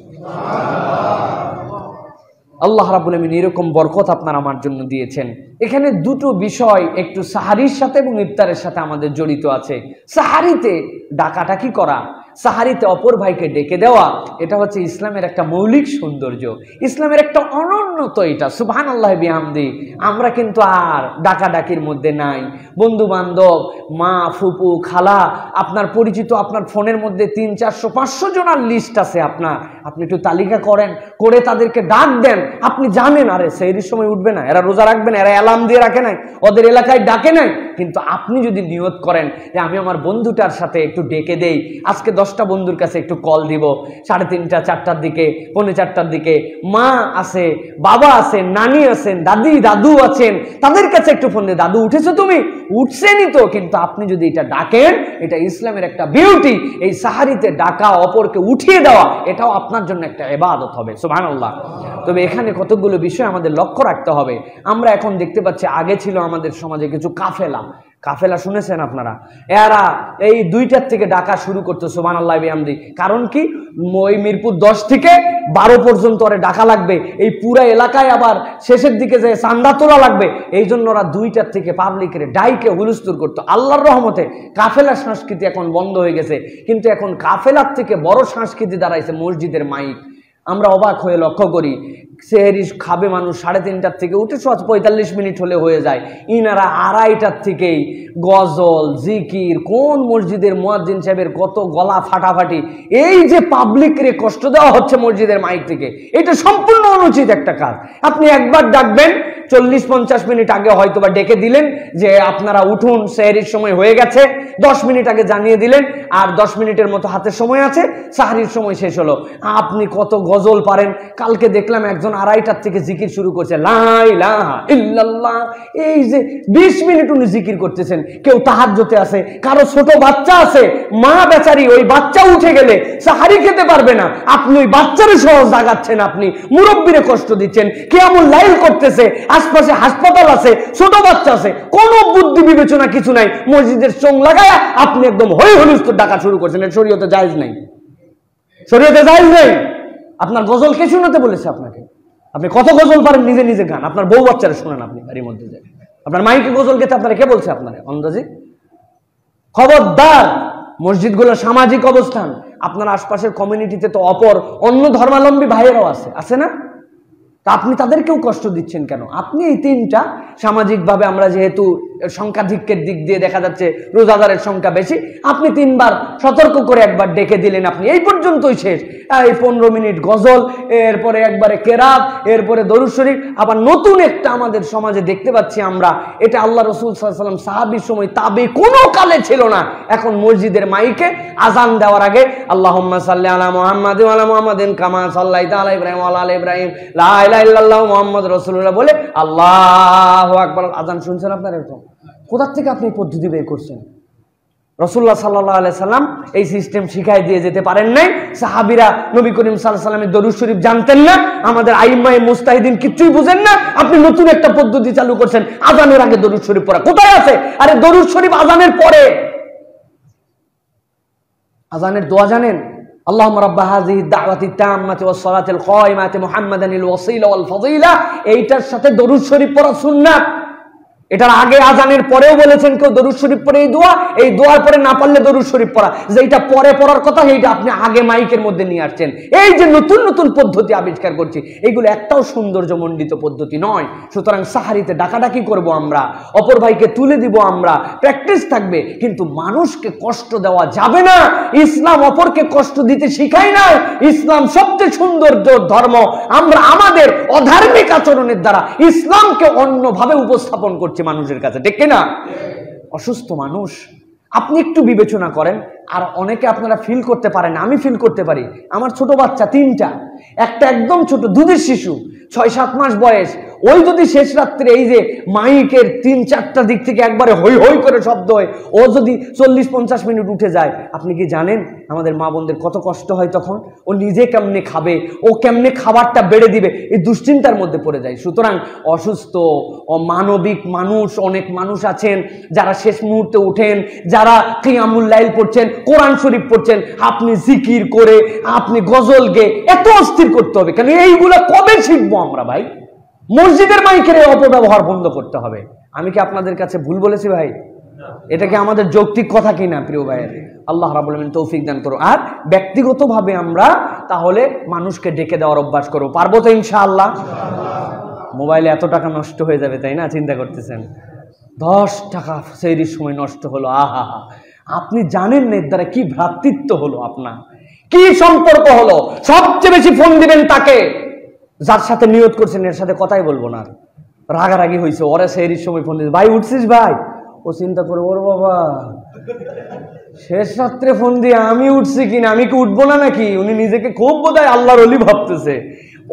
আল্লাহ রাব্বুল আমিন এরকম বরকত আপনার আমার জন্য দিয়েছেন। এখানে দুটো বিষয় একটু সাহারির সাথে এবং ইফতারের সাথে আমাদের জড়িত আছে। সাহারিতে ডাকাটাকি করা, সাহারিতে অপর ভাইকে ডেকে দেওয়া, এটা হচ্ছে ইসলামের একটা মৌলিক সৌন্দর্য, ইসলামের একটা অনন্যত। এটা সুবহানাল্লাহি ওয়া বিহামদি। আমরা কিন্তু আর ডাকাডাকির মধ্যে নাই। বন্ধু বান্ধব, মা, ফুপু, খালা, আপনার পরিচিত, আপনার ফোনের মধ্যে 300-400-500 জনের লিস্ট আছে আপনার। আপনি একটু তালিকা করেন, করে তাদেরকে ডাক দেন। আপনি জানেন আরে সেহরির সময় উঠবে না, এরা রোজা রাখবে না, এরা অ্যালার্ম দিয়ে রাখে নাই, ওদের এলাকায় ডাকে নাই। কিন্তু আপনি যদি নিয়ত করেন যে আমি আমার বন্ধুটার সাথে একটু ডেকে দেই, আজকে 10টা বন্ধুর কাছে একটু কল দিব 3:30-4টার দিকে, 3:45-4টার দিকে, মা আছে, বাবা আছে, নানি আছেন, দাদি দাদু আছেন, তাদের কাছে একটু ফোন দিয়ে দাদু উঠেছো তুমি, উঠছেনি তো। কিন্তু আপনি যদি এটা ডাকেন, এটা ইসলামের একটা বিউটি। এই সাহারিতে ডাকা, অপরকে উঠিয়ে দেওয়া, এটাও আপনার জন্য একটা ইবাদত হবে। সুবহানাল্লাহ। তবে এখানে কতগুলো বিষয় আমাদের লক্ষ্য রাখতে হবে। আমরা এখন দেখতে পাচ্ছি, আগে ছিল আমাদের সমাজে কিছু কাফেলা। কাফেলা শুনেছেন আপনারা? এরা এই 2টার থেকে ডাকা শুরু করতো। সুবহানাল্লাহি ওয়া বিহামদি। কারণ কি, ওই মিরপুর 10 থেকে 12 পর্যন্ত ওরা ডাকা লাগবে, এই পুরা এলাকায় আবার শেষের দিকে যে চান্দা তোলা লাগবে, এই জন্য ওরা 2টার থেকে পাবলিকের ডাইকে হুলস্থুল করতো। আল্লাহর রহমতে কাফেলা সংস্কৃতি এখন বন্ধ হয়ে গেছে। কিন্তু এখন কাফেলার থেকে বড় সংস্কৃতি দাঁড়াইছে মসজিদের মাইক। আমরা অবাক হয়ে লক্ষ্য করি, সেহরি খাবে মানুষ 3:30-4টার থেকে উঠে 45 মিনিট হলে হয়ে যায়, ইনারা 2:30টার থেকেই গজল, জিকির। কোন মসজিদের মুয়াজ্জিন সাহেবের কত গলা ফাটাফাটি! এই যে পাবলিককে কষ্ট দেওয়া হচ্ছে মসজিদের মাইক থেকে, এটা সম্পূর্ণ অনুচিত একটা কাজ। আপনি একবার ডাকবেন, 40-50 মিনিট আগে হয়তো বা ডেকে দিলেন যে আপনারা উঠুন, সেহরির সময় হয়ে গেছে, 10 মিনিট আগে জানিয়ে দিলেন, আর 10 মিনিটের মতো হাতে সময় আছে, সাহরির সময় শেষ হলো। আপনি কত গজল পারেন! কালকে দেখলাম একজন 2:30টার থেকে জিকির শুরু করছে, লা ইলাহা ইল্লাল্লাহ। এই যে 20 মিনিট উনি জিকির করতেছেন। কেউ তাহাজ্জুদে আছে, কারো ছোট বাচ্চা আছে, মা বেচারি, ওই বাচ্চা উঠে গেলে সাহারি খেতে পারবে না। আপনি ওই বাচ্চারে সহজ জাগাচ্ছেন, আপনি মুরব্বিরে কষ্ট দিচ্ছেন, কিয়ামুল লাইল করতেছে, আশপাশে হাসপাতাল আছে, ছোট বাচ্চা আছে, কোনো বুদ্ধি বিবেচনা কিছু নাই। মসজিদের চোং লাগায়া আপনি একদম হৈ হুলস্থুল ডাকা শুরু করছেন। এটা শরীয়তে জায়েজ নাই, শরীয়তে জায়েজ নাই। আপনার গজল কে শোনাতে বলেছে আপনাকে? আপনি কত গজল পারেন নিজে নিজে গান, আপনার বউ বাচ্চারা শোনান, আপনি বাড়ির মধ্যে যান, আপনার মাইকে গজল গেতে আপনারা কে বলছে আপনারা? অন্দাজি। খবরদার! মসজিদগুলো সামাজিক অবস্থান। আপনার আশপাশের কমিউনিটিতে তো অন্য ধর্মাবলম্বী ভাইয়েরাও আছে, আছে না? তা আপনি তাদেরকেও কষ্ট দিচ্ছেন কেন? আপনি এই 3টা সামাজিকভাবে, আমরা যেহেতু সংখ্যাধিক্যের দিক দিয়ে দেখা যাচ্ছে রোজাদারের সংখ্যা বেশি, আপনি 3বার সতর্ক করে একবার ডেকে দিলেন, আপনি এই পর্যন্তই শেষ। এই 15 মিনিট গজল, এরপরে একবারে কেরাত, এরপরে দরুদ শরীফ। আবার নতুন একটা আমাদের সমাজে দেখতে পাচ্ছি আমরা, এটা আল্লাহ রাসূল সাল্লাল্লাহু আলাইহি ওয়াসাল্লাম, সাহাবীর সময়, তাবে কোনো কালে ছিল না। এখন মসজিদের মাইকে আজান দেওয়ার আগে আল্লাহুম্মা সাল্লি আলা মুহাম্মাদি ওয়া আলা মুহাম্মাদিন কামা সাল্লাইতা আলা ইব্রাহিম ওয়া আলা আলি ইব্রাহিম, লা ইলাহা ইল্লাল্লাহু মুহাম্মাদ রাসূলুল্লাহ বলে আল্লাহু আকবার। আজান শুনছেন আপনারা? এরকম কোথার থেকে আপনি পদ্ধতি বের করছেন? रसूलुल्लाह सल्लल्लाहु अलैहि वसल्लम ये सिस्टेम शिखाई दिए जेते पारेन नाई। साहाबीरा नबी करीम सल्लल्लाहु अलैहि वसल्लमेर दरूद शरीफ जानतेन ना, आमादेर आइम्माए मुस्ताहिदीन किच्छुई बुझेन ना, आपनि नतुन एकटा पद्धति चालू करछेन आजानेर आगे दरूद शरीफ पढ़ा। कोथाय आछे? आरे दरूद शरीफ आजानेर परे। आजानेर दुआ जानेन? अल्लाहुम्मा रब्ब हाज़िहि दा'वाति ताम्माति वस्सलातिल कायिमाति मुहम्मदनिल वसीला वल फजीला, एइटार साथे दरूद शरीफ पढ़ा सुन्नात। এটার আগে আজানের পরেও বলেছেন কেউ দরুদ শরীফ পড়ে এই দোয়া, এই দোয়ার পরে না পারলে দরুদ শরীফ পড়া, যেটা পরে পড়ার কথা সেইটা আপনি আগে মাইকের মধ্যে নিয়ে আসছেন। এই যে নতুন নতুন পদ্ধতি আবিষ্কার করছি, এগুলো একটাও সৌন্দর্যমণ্ডিত পদ্ধতি নয়। সুতরাং সাহারিতে ডাকাডাকি করব আমরা, অপর ভাইকে তুলে দিব আমরা, প্র্যাকটিস থাকবে, কিন্তু মানুষকে কষ্ট দেওয়া যাবে না। ইসলাম অপরকে কষ্ট দিতে শেখায় না। ইসলাম সবচেয়ে সুন্দর ধর্ম। আমরা আমাদের অধার্মিক আচরণের দ্বারা ইসলামকে অন্যভাবে উপস্থাপন করছি মানুষের কাছে, ঠিক না? অসুস্থ মানুষ, আপনি একটু বিবেচনা করেন। আর অনেকে আপনারা ফিল করতে পারেন, আমি ফিল করতে পারি। আমার ছোট বাচ্চা তিনটা, একটা একদম ছোট দুধের শিশু, ৬-৭ মাস বয়স। ওই যদি শেষ রাত্রে এই যে মাইকের ৩-৪টা দিক থেকে একবারে হই হই করে শব্দ হয়, ও যদি ৪০-৫০ মিনিট উঠে যায়, আপনি কি জানেন আমাদের মা বোনদের কত কষ্ট হয় তখন? ও নিজে কেমনে খাবে, ও কেমনে খাবারটা বেড়ে দিবে, এই দুশ্চিন্তার মধ্যে পড়ে যায়। সুতরাং অসুস্থ অমানবিক মানুষ, অনেক মানুষ আছেন যারা শেষ মুহূর্তে উঠেন, যারা কিয়ামুল লাইল পড়ছেন, কোরআন শরীফ পড়ছেন, আপনি জিকির করে, আপনি গজল গেয়ে এত অস্থির করতে হবে কেন? এইগুলো কবে শিখবো আমরা ভাই? মসজিদের মাইকের অপব্যবহার বন্ধ করতে হবে। আমি কি আপনাদের কাছে ভুল বলেছি ভাই? এটা কি আমাদের যৌক্তিক কথা কিনা প্রিয় ভাইয়ের? আল্লাহ রাব্বুল আলামিন তৌফিক দান করো। আর ব্যক্তিগতভাবে আমরা তাহলে মানুষকে ডেকে দেওয়ার অভ্যাস করো, পারবো তো ইনশাআল্লাহ? মোবাইলে এত টাকা নষ্ট হয়ে যাবে তাই না? চিন্তা করতেছেন ১০ টাকা সেই সময় নষ্ট হলো, আহা হা। আপনি জানেন না এর দ্বারা কি ভ্রাতৃত্ব হলো, আপনার কি সম্পর্ক হলো। সবচেয়ে বেশি ফোন দিবেন তাকে যার সাথে নিয়ত করছেন, এর সাথে কথাই বলবো না। রাগারাগি হয়েছে, ওরে সেহরির সময় ফোন দিয়েছে, ভাই উঠছিস ভাই? ও চিন্তা করে, ওর বাবা শেষ রাত্রে ফোন দিয়ে আমি উঠছি কিনা, আমি কি উঠবো না নাকি? উনি নিজেকে খুব বোধহয় আল্লাহর ওলি ভাবতেছে।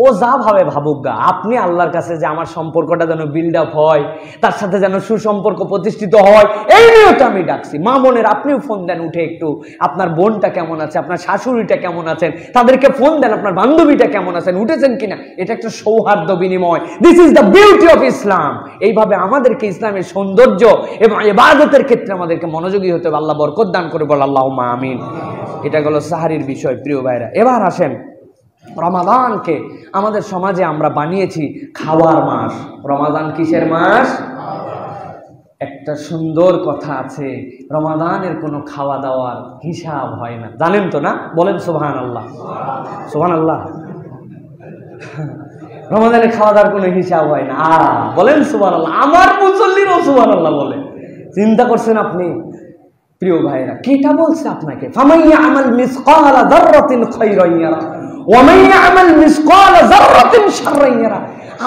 ও যা ভাবে ভাবুক গা, আপনি আল্লাহর কাছে যে আমার সম্পর্কটা যেন বিল্ড আপ হয়, তার সাথে যেন সুসম্পর্ক প্রতিষ্ঠিত হয়, এই নিয়ত আমি ডাকছি। মা বোনের আপনিও ফোন দেন উঠে, একটু আপনার বোনটা কেমন আছে, আপনার শাশুড়িটা কেমন আছেন, তাদেরকে ফোন দেন, আপনার বান্ধবীটা কেমন আছেন, উঠেছেন কিনা। এটা একটা সৌহার্দ্য বিনিময়। This is the beauty of Islam. এইভাবে আমাদেরকে ইসলামের সৌন্দর্য এবং ইবাদতের ক্ষেত্রে আমাদেরকে মনোযোগী হতে হবে। আল্লাহ বরকত দান করে, বল আল্লাহুম্মা আমিন। এটা হলো সাহারির বিষয় প্রিয় ভাইরা। এবার আসেন, রমাদানকে আমাদের সমাজে আমরা বানিয়েছি খাওয়ার মাস। রমাদান কিসের মাস? একটা সুন্দর কথা আছে, রমাদানের কোনো খাওয়া দাওয়ার হিসাব হয় না, জানেন তো না? বলেন সুবহানাল্লাহ, সুবহানাল্লাহ। রমাদানের খাওয়া দাওয়ার কোনো হিসাব হয় না। বলেন সুবহানাল্লাহ। আমার মুসল্লিরাও সুবহানাল্লাহ বলে। চিন্তা করছেন আপনি প্রিয় ভাইরা, কেটা বলছে আপনাকে? ফামাইয়া আমাল মিসকালা যাররাতিন খায়রান ইয়ারা ওয়া মান ইয়ামাল মিসকালা যাররাতিন শাররান ইয়ারা।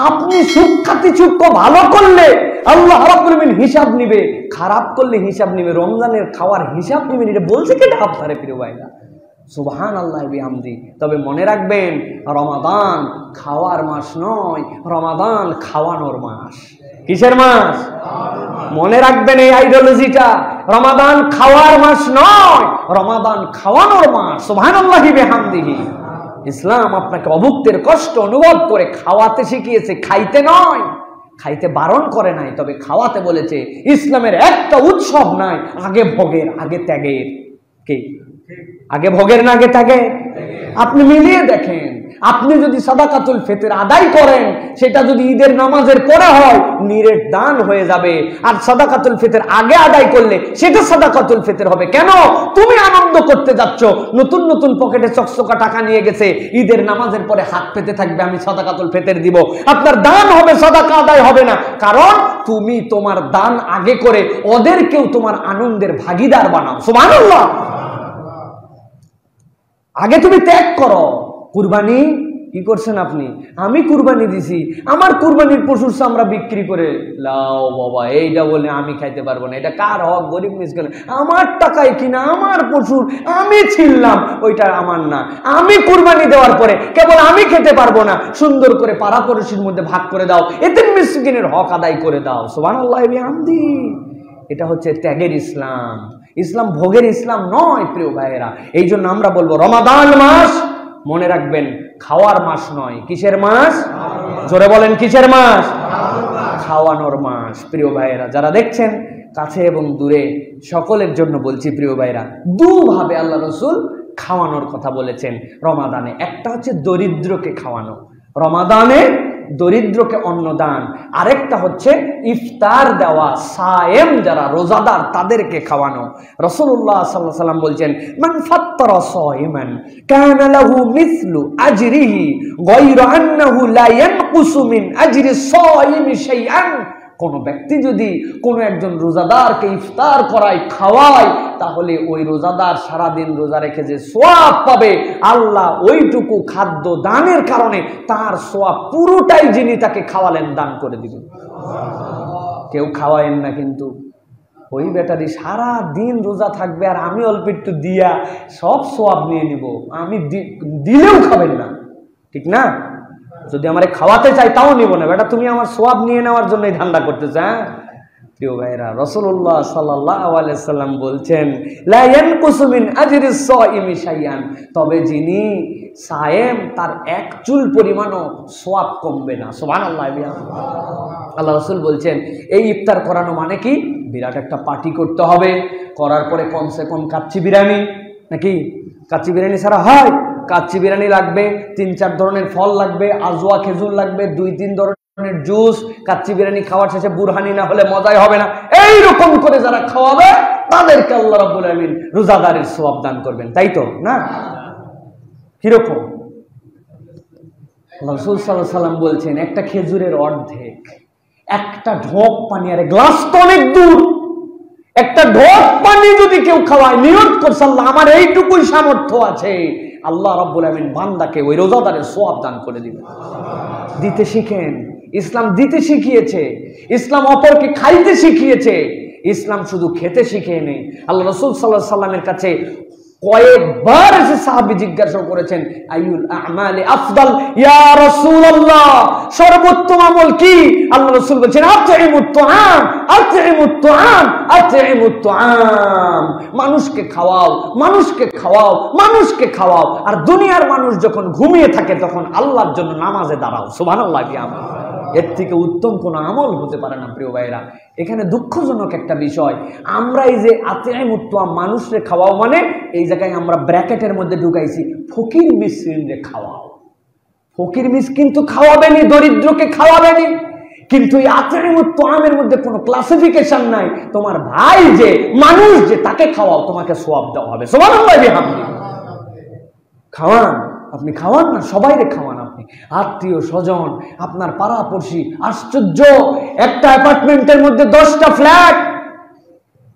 আপনি সূক্ষ্মাতিসূক্ষ্ম ভালো করলে আল্লাহ রাব্বুল আলামিন হিসাব নেবে, খারাপ করলে হিসাব নেবে। রমজানের খাওয়ার হিসাব নেবে, এটা বলছে কেটা আপনারে প্রিয় ভাইরা? সুবহানাল্লাহ বিহামদি। তবে মনে রাখবেন, রমাদান খাওয়ার মাস নয়, রমাদান খাওয়ানোর মাস। কিসের মাস? মনে রাখবেন এই আইডিওলজিটা। রমাদান খাওয়ার মাস নয়, রমাদান খাওয়ানোর মাস। সুবহানাল্লাহ বিহামদিহি। ইসলাম আপনাকে অভুক্তের কষ্ট অনুভব করে খাওয়াতে শিখিয়েছে, খাইতে নয়। খাইতে বারণ করে নাই, তবে খাওয়াতে বলেছে। ইসলামের একটা উৎসব নাই আগে ভোগের আগে ত্যাগের। কে আগে ভোগের না আগে ত্যাগের? আপনি মিলিয়ে দেখেন, আপনি যদি সাদাকাতুল ফিতর আদায় করেন, সেটা যদি ঈদের নামাজের পরে হয় নিরেট দান হয়ে যাবে। আর সাদাকাতুল ফিতর আগে আদায় করলে সেটা সাদাকাতুল ফিতর হবে। কেন? তুমি আনন্দ করতে যাচ্ছ, নতুন নতুন পকেটে চকচকা টাকা নিয়ে গেছে, ঈদের নামাজের পরে হাত পেতে থাকবে আমি সাদাকাতুল ফিতর দিব। আপনার দান হবে, সাদাকা আদায় হবে না, কারণ তুমি তোমার দান আগে করে ওদেরকেও তোমার আনন্দের ভাগীদার বানাও। সুবহানাল্লাহ। আগে তুমি ত্যাগ করো। কুরবানি কি করছেন আপনি? আমি কুরবানি দিছি, আমার কুরবানির পশুর চামড়া বিক্রি করে লাও বাবা, এইটা বলে আমি খাইতে পারবো না, এটা কার হক? গরিব মিসকিন। আমার টাকায় কিনা আমার পশুর, আমি ছিলাম, ওইটা আমার না। আমি কুরবানি দেওয়ার পরে কেবল আমি খেতে পারবো না, সুন্দর করে পাড়া পড়শির মধ্যে ভাগ করে দাও, এতে মিসকিনের হক আদায় করে দাও। সুবহানাল্লাহ বিহামদি। এটা হচ্ছে ত্যাগের ইসলাম। ইসলাম ভোগের ইসলাম নয় প্রিয় ভাইয়েরা। এই জন্য আমরা বলবো রমাদান মাস মনে রাখবেন খাওয়ার মাস নয়, কিসের মাস? জোরে বলেন কিসের মাস? খাওয়ানোর মাস। প্রিয় ভাইয়েরা যারা দেখছেন কাছে এবং দূরে সকলের জন্য বলছি প্রিয় ভাইয়েরা, দুভাবে আল্লাহ রসুল খাওয়ানোর কথা বলেছেন রমাদানে। একটা হচ্ছে দরিদ্রকে খাওয়ানো, রমাদানে দরিদ্রকে অন্নদান। আরেকটা হচ্ছে ইফতার দেওয়া, সায়েম যারা রোজাদার তাদেরকে খাওয়ানো। রাসূলুল্লাহ সাল্লাল্লাহু আলাইহি সাল্লাম বলছেন মান ফাত্তারা সায়মান কানা লাহু মিসলু আজরিহি গায়রা আন্নাহু লা ইয়ানকুসু মিন আজরি সায়মি শাইআন। কোনো ব্যক্তি যদি কোনো একজন রোজাদারকে ইফতার করায়, খাওয়ায়, তাহলে ওই রোজাদার সারাদিন রোজা রেখে যে সোয়াব পাবে আল্লাহ ওইটুকু খাদ্য দানের কারণে তার সোয়াব পুরোটাই যিনি তাকে খাওয়ালেন দান করে দিবেন। কেউ খাওয়ায়েন না, কিন্তু ওই বেটারি সারা দিন রোজা থাকবে আর আমি অল্প একটু দিয়া সব সোয়াব নিয়ে নিব, আমি দিলেও খাবেন না, ঠিক না? যদি আমার খাওয়াতে চাই তাও নিব না, বেটা তুমি আমার সোয়াব নিয়ে নেওয়ার জন্য ধান্দা করতে চাও। প্রিয় ভাইরা রাসূলুল্লাহ সাল্লাল্লাহু আলাইহি সাল্লাম বলছেন লা ইয়ানকুসু মিন আজরি সায়মি শাইআন, তবে যিনি সায়েম তার এক চুল পরিমাণও সোয়াব কমবে না। সুবহানাল্লাহ। আল্লাহ রাসূল বলছেন এই ইফতার করানো মানে কি বিরাট একটা পার্টি করতে হবে, করার পরে কমসে কম কাচ্চি বিরিয়ানি, নাকি কাচ্চি বিরিয়ানি ছাড়া হয়? কাচ্চি বিরিয়ানি লাগবে, ৩-৪ ধরনের ফল লাগবে, আজওয়া খেজুর লাগবে, 2-3 ধরনের জুস, কাচ্চি বিরিয়ানি খাওয়ার শেষে বুরহানি না হলে মজাই হবে না। এই রকম করে যারা খাওয়াবে তাদেরকে আল্লাহ রাব্বুল আলামিন রোজাদারের সওয়াব দান করবেন, তাই তো না? কিরকম? রাসূল সাল্লাল্লাহু আলাইহি সাল্লাম বলছেন একটা খেজুরের অর্ধেক, একটা ঢোক পানি, আর গ্লাস তো অনেক দূর, একটা ঢোক পানি যদি কেউ খাওয়ায় নিয়ত করছে আল্লাহ আমার এইটুকুই সামর্থ্য আছে, আল্লাহ রাব্বুল আমিন বান্দাকে ওই রোজাদারের সওয়াব দান করে দিবেন। দিতে শিখেন, ইসলাম দিতে শিখিয়েছে, ইসলাম অপরকে খাইতে শিখিয়েছে, ইসলাম শুধু খেতে শিখিয়ে নেই। আল্লাহ রাসূল সাল্লাল্লাহু আলাইহি সাল্লামের কাছে কয়েকবার এসে সাহাবী জিজ্ঞাসা করেছেন আইউল আমালি আফদাল ইয়া রাসূলুল্লাহ, সর্বোত্তম আমল কি? আল্লাহ রাসূল বলেছেন আতইমুত তুআম আতইমুত তুআম আতইমুত তুআম, মানুষকে খাওয়াও, মানুষকে খাওয়াও, মানুষকে খাওয়াও। আর দুনিয়ার মানুষ যখন ঘুমিয়ে থাকে তখন আল্লাহর জন্য নামাজে দাঁড়াও। সুবহানাল্লাহ। এর থেকে উত্তম কোনো আমল হতে পারে না প্রিয় ভাইরা। এখানে দুঃখজনক একটা বিষয়, আমরা এই যে আতইমুত তুআম মানুষকে খাওয়াও মানে এই জায়গায় আমরা ব্র্যাকেটের মধ্যে ঢুকাইছি ফকির মিসকিনকে খাওয়াও। ফকির মিসকিন তো খাওয়াবেনি, দরিদ্রকে খাওয়াবেনি, কিন্তু এই আতইমুত তুআমের মধ্যে কোনো ক্লাসিফিকেশন নাই। তোমার ভাই যে মানুষ যে তাকে খাওয়াও, তোমাকে সওয়াব দেওয়া হবে। সুবহানাল্লাহ। খাওয়ান, আপনি খাওয়ান না, সবাইকে খাওয়ান, আপনি আত্মীয় স্বজন, আপনার পাড়াপড়শি। আশ্চর্য, একটা অ্যাপার্টমেন্টের মধ্যে 10টা ফ্ল্যাট,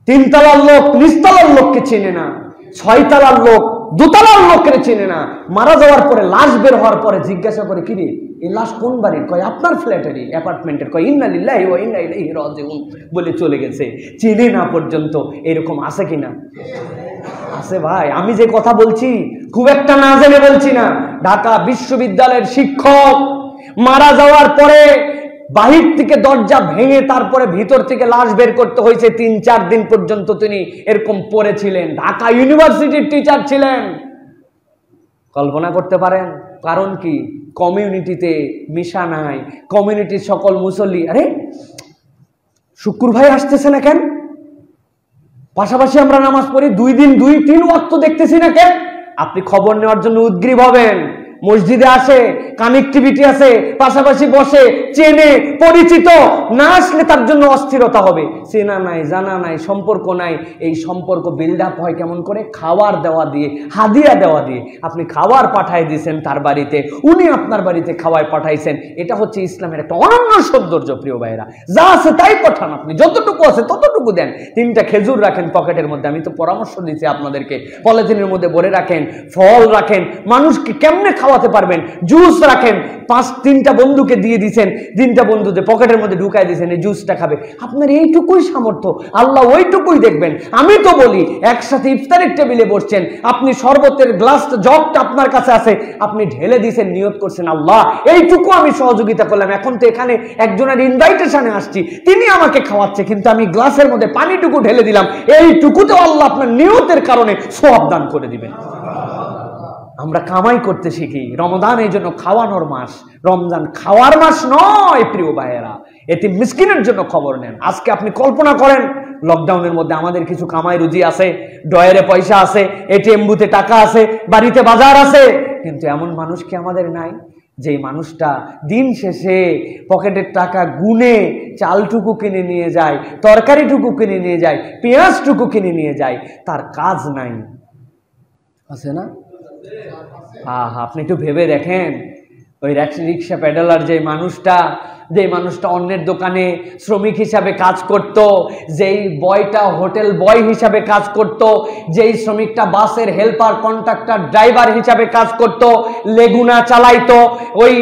3 তলার লোক 3 তলার লোককে চেনে না, 6 তলার লোক 2 তলার লোকের চেনে না। মারা যাওয়ার পরে লাশ বের হওয়ার পরে জিজ্ঞাসা করে কি রে এই লাশ কোন বাড়ির? কয় আপনার ফ্ল্যাটেরই, অ্যাপার্টমেন্টের। কয় ইন্না লিল্লাহি ওয়া ইন্না ইলাইহি রাজিউন বলে চলে গেছে, চেনে না পর্যন্ত। এরকম আছে কিনা? আছে ভাই। আমি যে কথা বলছি খুব একটা না জেনে বলছি না। ঢাকা বিশ্ববিদ্যালয়ের শিক্ষক মারা যাওয়ার পরে বাহির থেকে দরজা ভেঙে তারপরে ভিতর থেকে লাশ বের করতে হয়েছে, 3-4 দিন পর্যন্ত তিনি এরকম পড়েছিলেন। ঢাকা ইউনিভার্সিটির টিচার ছিলেন। কল্পনা করতে পারেন কারণ কি? কমিউনিটিতে মিশা নাই। কমিউনিটির সকল মুসল্লি আরে শুকুর ভাই আসতেছে না কেন? পাশাপাশি আমরা নামাজ পড়ি 2-3 ওয়াক্ত দেখতেছি না কেন? আপনি খবর নেওয়ার জন্য উদগ্রীব হবেন। মসজিদে আসে, কানেক্টিভিটি আছে, পাশাপাশি বসে, চেনে, পরিচিত। না আসলে তার জন্য অস্থিরতা হবে। চেনা নাই, জানা নাই, সম্পর্ক নাই। এই সম্পর্ক বিল্ড আপ হয় কেমন করে? খাওয়ার দেওয়া দিয়ে, হাদিয়া দেওয়া দিয়ে। আপনি খাওয়ার পাঠায় দিয়েছেন তার বাড়িতে, উনি আপনার বাড়িতে খাওয়ায় পাঠাইছেন। এটা হচ্ছে ইসলামের একটা অনন্য সৌন্দর্য প্রিয় ভাইরা। যা আছে তাই পাঠান, আপনি যতটুকু আছে ততটুকু দেন। 3টা খেজুর রাখেন পকেটের মধ্যে, আমি তো পরামর্শ দিচ্ছি আপনাদেরকে, পলিথিনের মধ্যে ভরে রাখেন, ফল রাখেন। মানুষকে কেমনে খাওয়া পড়াতে পারবেন। জুস রাখেন, তিনটা বন্ধুকে দিয়ে দিয়েছেন, তিনটা বন্ধুতে পকেটের মধ্যে ঢুকায় দিয়েছেন, এই জুসটা খাবে। আপনার এইটুকুই সামর্থ্য, আল্লাহ ওইটুকুই দেখবেন। আমি তো বলি একসাথে ইফতারের টেবিলে বসছেন, আপনি শরবতের গ্লাসটা জগটা আপনার কাছে আছে, আপনি ঢেলে দিয়েছেন, নিয়ত করছেন আল্লাহ এইটুকু আমি সহযোগিতা করলাম। এখন তো এখানে একজনের ইনভাইটেশনে আসছি, তিনি আমাকে খাওয়াচ্ছে, কিন্তু আমি গ্লাসের মধ্যে পানিটুকু ঢেলে দিলাম, এইটুকু তো আল্লাহ আপনার নিয়তের কারণে সওয়াব দান করে দিবেন। আমরা কামাই করতে শিখি, রমজান এই জন্য খাওয়ানোর মাস, রমজান খাওয়ার মাস নয়। প্রিয় ভাইয়েরা, এতে মিসকিনের জন্য খবর নেন। আজকে আপনি কল্পনা করেন লকডাউনের মধ্যে আমাদের কিছু কামাই রুজি আছে, ডয়ারে পয়সা আছে, এটিএম বুথে টাকা আছে, বাড়িতে বাজার আছে, কিন্তু এমন মানুষ কি আমাদের নাই যে মানুষটা দিন শেষে পকেটের টাকা গুনে চালটুকু কিনে নিয়ে যায়, তরকারিটুকু কিনে নিয়ে যায়, পেঁয়াজটুকু কিনে নিয়ে যায়, তার কাজ নাই? আছে না? আপনি একটু ভেবে দেখেন, ওই রিক্সা প্যাডেলার যে মানুষটা, অন্যের দোকানে শ্রমিক হিসাবে কাজ করত, যেই বয়টা হোটেল বয় হিসাবে কাজ করত, যেই শ্রমিকটা বাসের হেল্পার কন্ট্রাক্টর ড্রাইভার হিসাবে কাজ করত, লেগুনা চালাইতো, ওই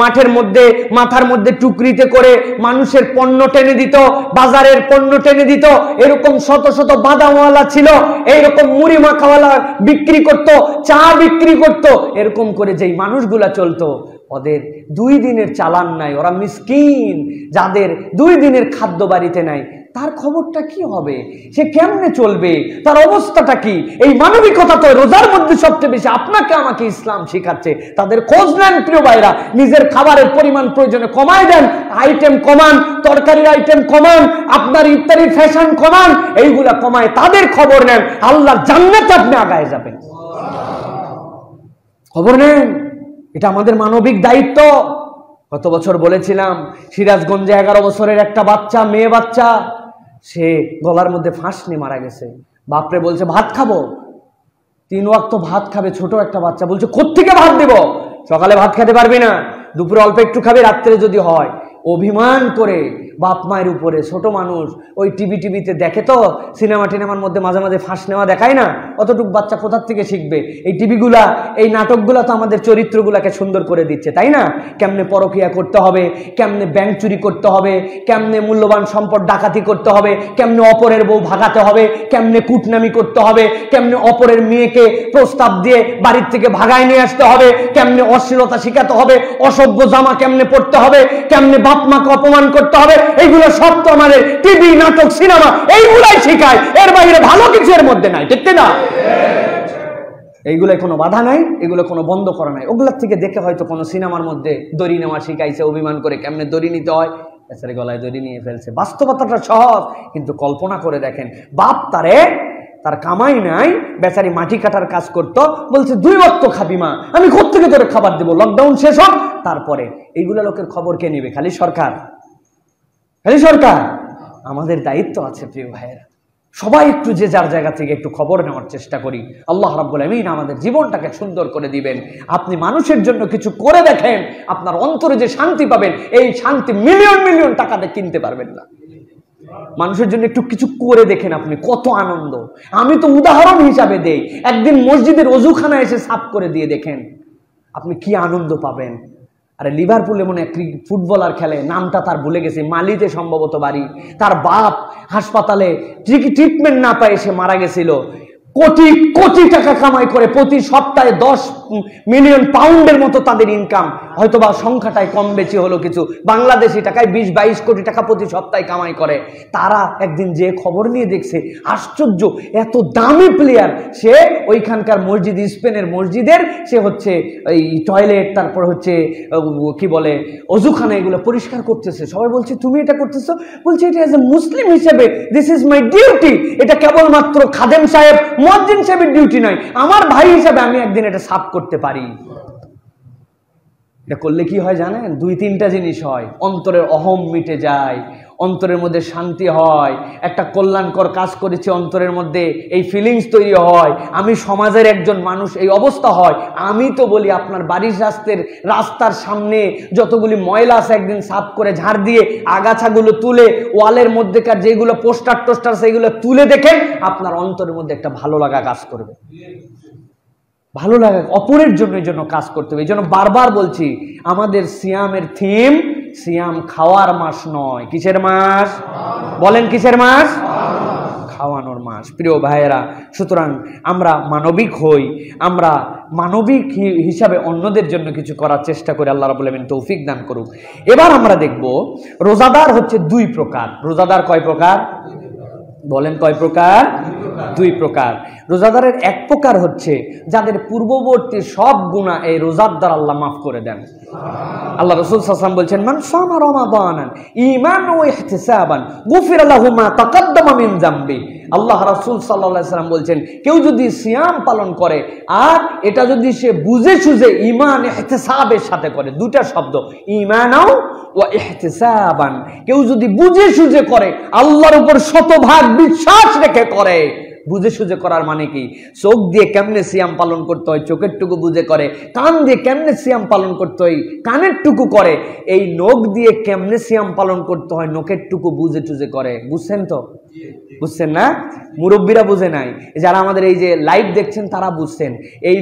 মাঠের মধ্যে মাথার মধ্যে টুকরিতে করে মানুষের পণ্য টেনে দিত, বাজারের পণ্য টেনে দিত, এরকম শত শত বাদামওয়ালা ছিল, এইরকম মুড়ি মাখাওয়ালা বিক্রি করত, চা বিক্রি করত, এরকম করে যেই মানুষগুলা চলতো, ওদের দুই দিনের চালান নাই, ওরা মিসকিন। যাদের দুই দিনের খাদ্য বাড়িতে নাই, তার খবরটা কি হবে? সে কেমনে চলবে? তার অবস্থাটা কি? এই মানবিকতা তো রোজার মধ্যে সবচেয়ে বেশি আপনাকে আমাকে ইসলাম শেখাচ্ছে। তাদের খোঁজ নেন প্রিয় ভাইরা, নিজের খাবারের পরিমাণ প্রয়োজনে কমায় দেন, আইটেম কমান, তরকারির আইটেম কমান, আপনার ইফতারি ফ্যাশন কমান, এইগুলা কমায় তাদের খবর নেন, আল্লাহ জান্নাতে আপনি আগায় যাবেন। খবর নেন, এটা আমাদের মানবিক দায়িত্ব। গত বছর বলেছিলাম সিরাজগঞ্জে 11 বছরের একটা বাচ্চা, মেয়ে বাচ্চা, সে গলার মধ্যে ফাঁস নিয়ে মারা গেছে। বাপরে বলছে ভাত খাবো, 3 ওয়াক্ত ভাত খাবে, ছোট একটা বাচ্চা। বলছে কোত্থেকে ভাত দেব? সকালে ভাত খেতে পারবি না, দুপুরে অল্প একটু খাবে, রাত্রে যদি হয়। অভিমান করে বাপ মায়ের উপরে। ছোট মানুষ, ওই টিভিতে দেখে তো, সিনেমা টিনেমার মধ্যে মাঝে মাঝে ফাঁস নেওয়া দেখায় না, অতটুক বাচ্চা কোথার থেকে শিখবে? এই টিভিগুলা, এই নাটকগুলা তো আমাদের চরিত্রগুলাকে সুন্দর করে দিচ্ছে, তাই না? কেমনে পরকিয়া করতে হবে, কেমনে ব্যাংক চুরি করতে হবে, কেমনে মূল্যবান সম্পদ ডাকাতি করতে হবে, কেমনে অপরের বউ ভাগাতে হবে, কেমনে কুটনামি করতে হবে, কেমনে অপরের মেয়েকে প্রস্তাব দিয়ে বাড়ির থেকে ভাগায় নিয়ে আসতে হবে, কেমনে অশ্লীলতা শিখাতে হবে, অসভ্য জামা কেমনে পড়তে হবে, কেমনে বাপ মাকে অপমান করতে হবে, এইগুলো সব তো আমাদের টিভি, নাটক, সিনেমা এইগুলাই শেখায়। এর বাইরে ভালো কিছু এর মধ্যে নাই, ঠিক না? এইগুলোয় কোনো বাধা নাই, এগুলো কোনো বন্ধ করা নাই। ওগুলোর থেকে দেখে হয়তো কোনো সিনেমার মধ্যে দড়ি নেওয়া শিখাইছে, অভিমান করে কেমনে দড়ি নিতে হয়, এছাড়া গলায় দড়ি নিয়ে ফেলছে। বাস্তবতাটা সহজ, কিন্তু কল্পনা করে দেখেন, বাপ তার কামাই নাই, বেচারি মাটি কাটার কাজ করতো, বলছে 2 ওয়াক্ত খাবি মা, আমি কোত্থেকে তোরে খাবার দেবো? লকডাউন শেষ হোক তারপরে। এইগুলো লোকের খবর কে নেবে? খালি সরকার, খালি সরকার। আমাদের দায়িত্ব আছে প্রিয় ভাইয়েরা, সবাই একটু যে যার জায়গা থেকে একটু খবর নেওয়ার চেষ্টা করি। আল্লাহ রাব্বুল আমিন আমাদের জীবনটাকে সুন্দর করে দিবেন। আপনি মানুষের জন্য কিছু করে দেখেন, আপনার অন্তরে যে শান্তি পাবেন, এই শান্তি মিলিয়ন মিলিয়ন টাকাতে কিনতে পারবেন না। মানুষের জন্য একটু কিছু করে দেখেন, আপনি কত আনন্দ। আমি তো উদাহরণ হিসাবে দেই, একদিন মসজিদের ওযুখানা এসে সাফ করে দিয়ে দেখেন, আপনি কি আনন্দ পাবেন। আরে লিভারপুলে মনে এক ফুটবলার খেলে, নামটা তার ভুলে গেছে, মালিতে সম্ভবত বাড়ি, তার বাপ হাসপাতালে ট্রিটমেন্ট না পায় সে মারা গেছিল। কোটি কোটি টাকা কামাই করে, প্রতি সপ্তাহে 10 মিলিয়ন পাউন্ডের মতো তাদের ইনকাম, হয়তো বা সংখ্যাটাই কম বেশি হলো কিছু, বাংলাদেশি টাকায় 20-22 কোটি টাকা প্রতি সপ্তাহে কামাই করে। তারা একদিন যে খবর নিয়ে দেখছে, আশ্চর্য, এত দামি প্লেয়ার, সে ওইখানকার মসজিদ, স্পেনের মসজিদের, সে হচ্ছে এই টয়লেট, তারপর হচ্ছে কি বলে অজুখানা, এগুলো পরিষ্কার করতেছে। সবাই বলছে তুমি এটা করতেছো? বলছে এটা অ্যাজ এ মুসলিম হিসেবে দিস ইজ মাই ডিউটি। এটা কেবলমাত্র খাদেম সাহেব, মুয়াজ্জিন সাহেবের ডিউটি নয়, আমার ভাই হিসাবে আমি একদিন এটা সাফ করতে পারি। এটা করলে কি হয় জানেন? 2-3টা জিনিস হয়, অন্তরের অহম মিটে যায়, অন্তরের মধ্যে শান্তি হয়, একটা কল্যাণকর কাজ করেছি, অন্তরের মধ্যে এই ফিলিংস তৈরি হয়, আমি সমাজের একজন মানুষ, এই অবস্থা হয়। আমি তো বলি আপনার বাড়ির রাস্তার সামনে যতগুলি ময়লা আছে একদিন সাফ করে ঝাড় দিয়ে আগাছাগুলো তুলে, ওয়ালের মধ্যেকার যেগুলো পোস্টার টোস্টার সেইগুলো তুলে দেখেন, আপনার অন্তরের মধ্যে একটা ভালো লাগা কাজ করবে। ভালো লাগা অপরের জন্য কাজ করতে হবে। এজন্য বারবার বলছি আমাদের সিয়ামের থিম সিয়াম খাওয়ার মাস নয়, কিসের মাস? বলেন কিসের মাস? খাওয়ানোর মাস। প্রিয় ভাইয়েরা, সুতরাং আমরা মানবিক হই, আমরা মানবিক হিসাবে অন্যদের জন্য কিছু করার চেষ্টা করি। আল্লাহ রাব্বুল আলামিন তৌফিক দান করুক। এবার আমরা দেখব রোজাদার হচ্ছে দুই প্রকার। রোজাদার কয় প্রকার? বলেন কয় প্রকার? দুই প্রকার। রোজাদারের এক প্রকার হচ্ছে যাদের পূর্ববর্তী সব গুনাহ এই রোজার দ্বারা আল্লাহ মাফ করে দেন। আল্লাহ রাসূল সাল্লাল্লাহু আলাইহি ওয়াসাল্লাম বলছেন মান সামা রমাদানান ঈমান ওয়া ইহতিসাবান গুফিরা লাহু মা তাকাদ্দামা মিন যামবি। আল্লাহ রাসূল সাল্লাল্লাহু আলাইহি ওয়াসাল্লাম বলছেন কেউ যদি সিয়াম পালন করে আর এটা যদি সে বুঝে সুঝে ঈমান ইহতিসাবের সাথে করে, দুটো শব্দ ঈমানাও ওয়া ইহতিসাবান, কেউ যদি বুঝে সুঝে করে আল্লাহর উপর শতভাগ বিশ্বাস রেখে করে। বুঝে সুঝে করার মানে কি? চোখ দিয়ে কেমনে সিয়াম পালন করতে হয় চোখের টুকু বুঝে করে, কান দিয়ে কেমনে সিয়াম পালন করতে হয় কানের টুকু করে, এই নখ দিয়ে কেমনে সিয়াম পালন করতে হয় নখের টুকু বুঝে টুঝে করে। বুঝছেন তো? বুঝছেন না? মুরব্বীরা বুঝে নাই, যারা আমাদের এই যে লাইভ দেখছেন তারা বুঝছেন। এই